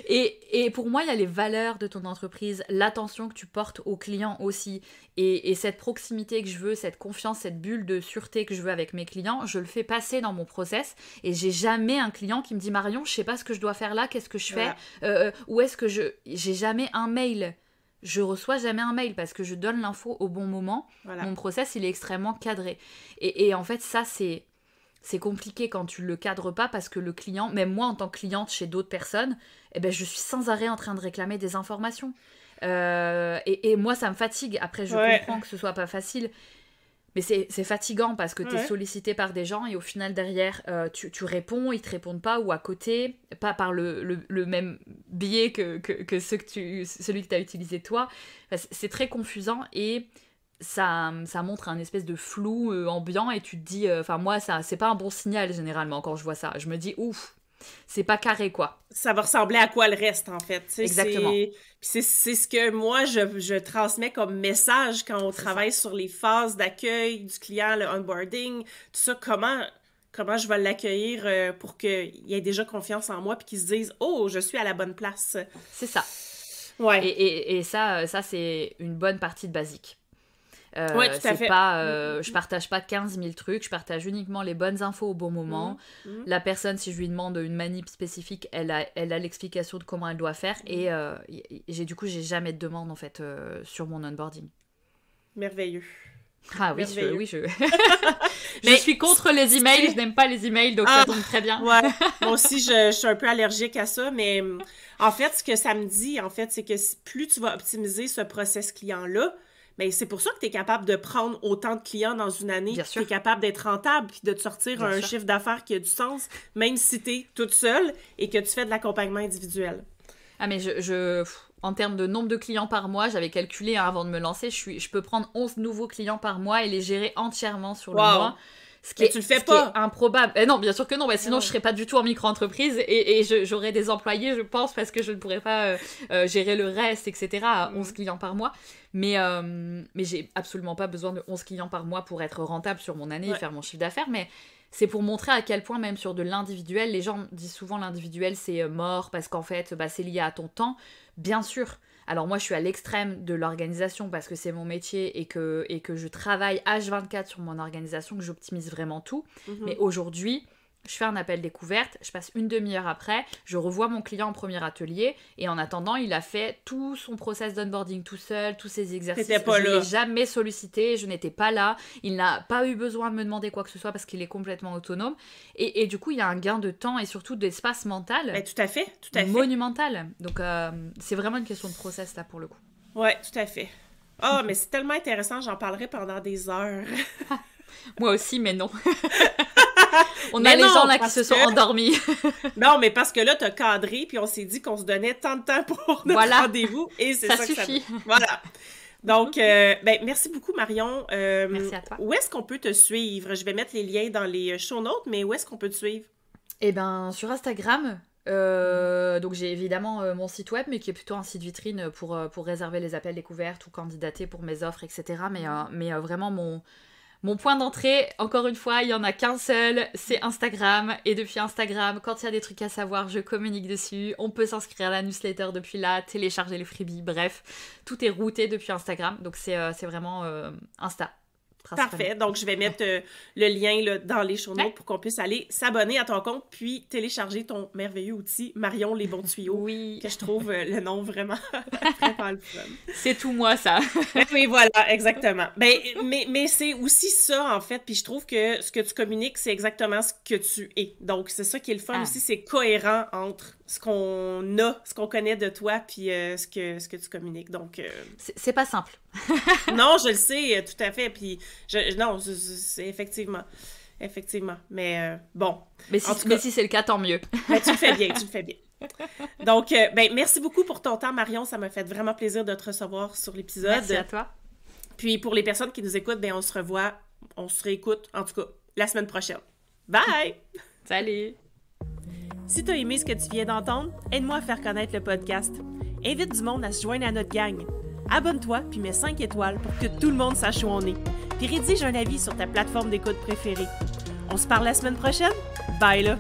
et, et pour moi, il y a les valeurs de ton entreprise, l'attention que tu portes aux clients aussi, et, et cette proximité que je veux, cette confiance, cette bulle de sûreté que je veux avec mes clients, je le fais passer dans mon process, et j'ai jamais un client qui me dit « Marion, je sais pas ce que je dois faire là, qu'est-ce que je fais euh, Où est-ce que je... » J'ai jamais un mail. Je reçois jamais un mail parce que je donne l'info au bon moment. Voilà. Mon process, il est extrêmement cadré. Et, et en fait, ça, c'est, c'est compliqué quand tu ne le cadres pas parce que le client, même moi en tant que cliente chez d'autres personnes, eh ben, je suis sans arrêt en train de réclamer des informations. Euh, et, et moi, ça me fatigue. Après, je ouais. comprends que ce soit pas facile. Mais c'est, c'est fatigant parce que ouais. tu es sollicité par des gens et au final, derrière, euh, tu, tu réponds, ils ne te répondent pas ou à côté, pas par le, le, le même biais que, que, que, ce que tu, celui que tu as utilisé toi. Enfin, c'est très confusant et ça, ça montre un espèce de flou euh, ambiant et tu te dis... Enfin, euh, moi, ça, c'est pas un bon signal généralement quand je vois ça. Je me dis « Ouf, c'est pas carré, quoi. » Ça va ressembler à quoi le reste, en fait. Tu sais, exactement. C'est... C'est, c'est ce que moi, je, je transmets comme message quand on c'est travaille ça. Sur les phases d'accueil du client, le onboarding, tout ça, comment, comment je vais l'accueillir pour qu'il y ait déjà confiance en moi puis qu'il se dise « Oh, je suis à la bonne place. » C'est ça. Ouais. Et, et, et ça, ça, c'est une bonne partie de basique. Euh, ouais, tout à fait. Pas, euh, mm-hmm. Je partage pas quinze mille trucs, je partage uniquement les bonnes infos au bon moment. Mm-hmm. La personne, si je lui demande une manip spécifique, elle a, elle a l'explication de comment elle doit faire et euh, j'ai, du coup, j'ai jamais de demande en fait euh, sur mon onboarding. Merveilleux. Ah oui, je, oui, je... je mais... suis contre les emails, je n'aime pas les emails, donc ah, ça tombe très bien. Ouais. Moi aussi, je, je suis un peu allergique à ça, mais en fait, ce que ça me dit, en fait, c'est que plus tu vas optimiser ce process client-là, mais c'est pour ça que tu es capable de prendre autant de clients dans une année, tu es capable d'être rentable puis de te sortir bien un sûr. Chiffre d'affaires qui a du sens, même si tu es toute seule et que tu fais de l'accompagnement individuel. Ah mais je, je En termes de nombre de clients par mois, j'avais calculé hein, avant de me lancer, je, suis, je peux prendre onze nouveaux clients par mois et les gérer entièrement sur le wow. mois. Ce qui mais est, tu le fais ce pas. Qui est improbable. Eh non, bien sûr que non. Bah, sinon, non. je serais pas du tout en micro-entreprise et, et j'aurais des employés, je pense, parce que je ne pourrais pas euh, euh, gérer le reste, et cetera à mmh. onze clients par mois. Mais, euh, mais j'ai absolument pas besoin de onze clients par mois pour être rentable sur mon année ouais. et faire mon chiffre d'affaires. Mais c'est pour montrer à quel point, même sur de l'individuel, les gens disent souvent l'individuel, c'est mort parce qu'en fait, bah, c'est lié à ton temps. Bien sûr. Alors moi, je suis à l'extrême de l'organisation parce que c'est mon métier et que, et que je travaille H vingt-quatre sur mon organisation, que j'optimise vraiment tout. Mmh. Mais aujourd'hui, je fais un appel découverte, je passe une demi-heure après, je revois mon client en premier atelier et en attendant, il a fait tout son process d'onboarding tout seul, tous ses exercices. Pas je ne l'ai jamais sollicité, je n'étais pas là. Il n'a pas eu besoin de me demander quoi que ce soit parce qu'il est complètement autonome. Et, et du coup, il y a un gain de temps et surtout d'espace mental. Mais tout à fait, tout à fait. Monumental. Donc, euh, c'est vraiment une question de process là pour le coup. Ouais, tout à fait. Oh, mais c'est tellement intéressant, j'en parlerai pendant des heures. Moi aussi, mais non. On mais a non, les gens là qui se sont que... endormis. Non, mais parce que là, t'as cadré, puis on s'est dit qu'on se donnait tant de temps pour notre voilà. rendez-vous. Et c'est ça, ça suffit. Que ça... Voilà. Donc, euh, ben, merci beaucoup, Marion. Euh, merci à toi. Où est-ce qu'on peut te suivre? Je vais mettre les liens dans les show notes, mais où est-ce qu'on peut te suivre? Eh bien, sur Instagram. Euh, donc j'ai évidemment euh, mon site web mais qui est plutôt un site vitrine pour, euh, pour réserver les appels découvertes ou candidater pour mes offres, etc. mais, euh, mais euh, vraiment mon, mon point d'entrée, encore une fois, il n'y en a qu'un seul, c'est Instagram. Et depuis Instagram, quand il y a des trucs à savoir, je communique dessus. On peut s'inscrire à la newsletter depuis là, télécharger les freebies, bref, tout est routé depuis Instagram. Donc c'est, euh, c'est vraiment euh, Insta. Parfait. Donc, je vais mettre euh, le lien là, dans les show notes ouais. pour qu'on puisse aller s'abonner à ton compte puis télécharger ton merveilleux outil Marion Les Bons Tuyaux. Oui. Que je trouve euh, le nom vraiment très le fun. C'est tout moi, ça. Oui, voilà, exactement. Ben, mais mais c'est aussi ça, en fait. Puis je trouve que ce que tu communiques, c'est exactement ce que tu es. Donc, c'est ça qui est le fun ah. aussi. C'est cohérent entre ce qu'on a, ce qu'on connaît de toi puis euh, ce, que, ce que tu communiques. Donc, euh... c'est pas simple. Non, je le sais, tout à fait. Puis, je, non, je, je, effectivement. Effectivement. Mais euh, bon. Mais si, cas, mais si c'est le cas, tant mieux. Ben, tu le fais bien, tu le fais bien. Donc, euh, ben, merci beaucoup pour ton temps, Marion. Ça m'a fait vraiment plaisir de te recevoir sur l'épisode. Merci à toi. Puis, pour les personnes qui nous écoutent, ben, on se revoit, on se réécoute, en tout cas, la semaine prochaine. Bye! Salut! Si tu as aimé ce que tu viens d'entendre, aide-moi à faire connaître le podcast. Invite du monde à se joindre à notre gang. Abonne-toi puis mets cinq étoiles pour que tout le monde sache où on est. Puis rédige un avis sur ta plateforme d'écoute préférée. On se parle la semaine prochaine? Bye là!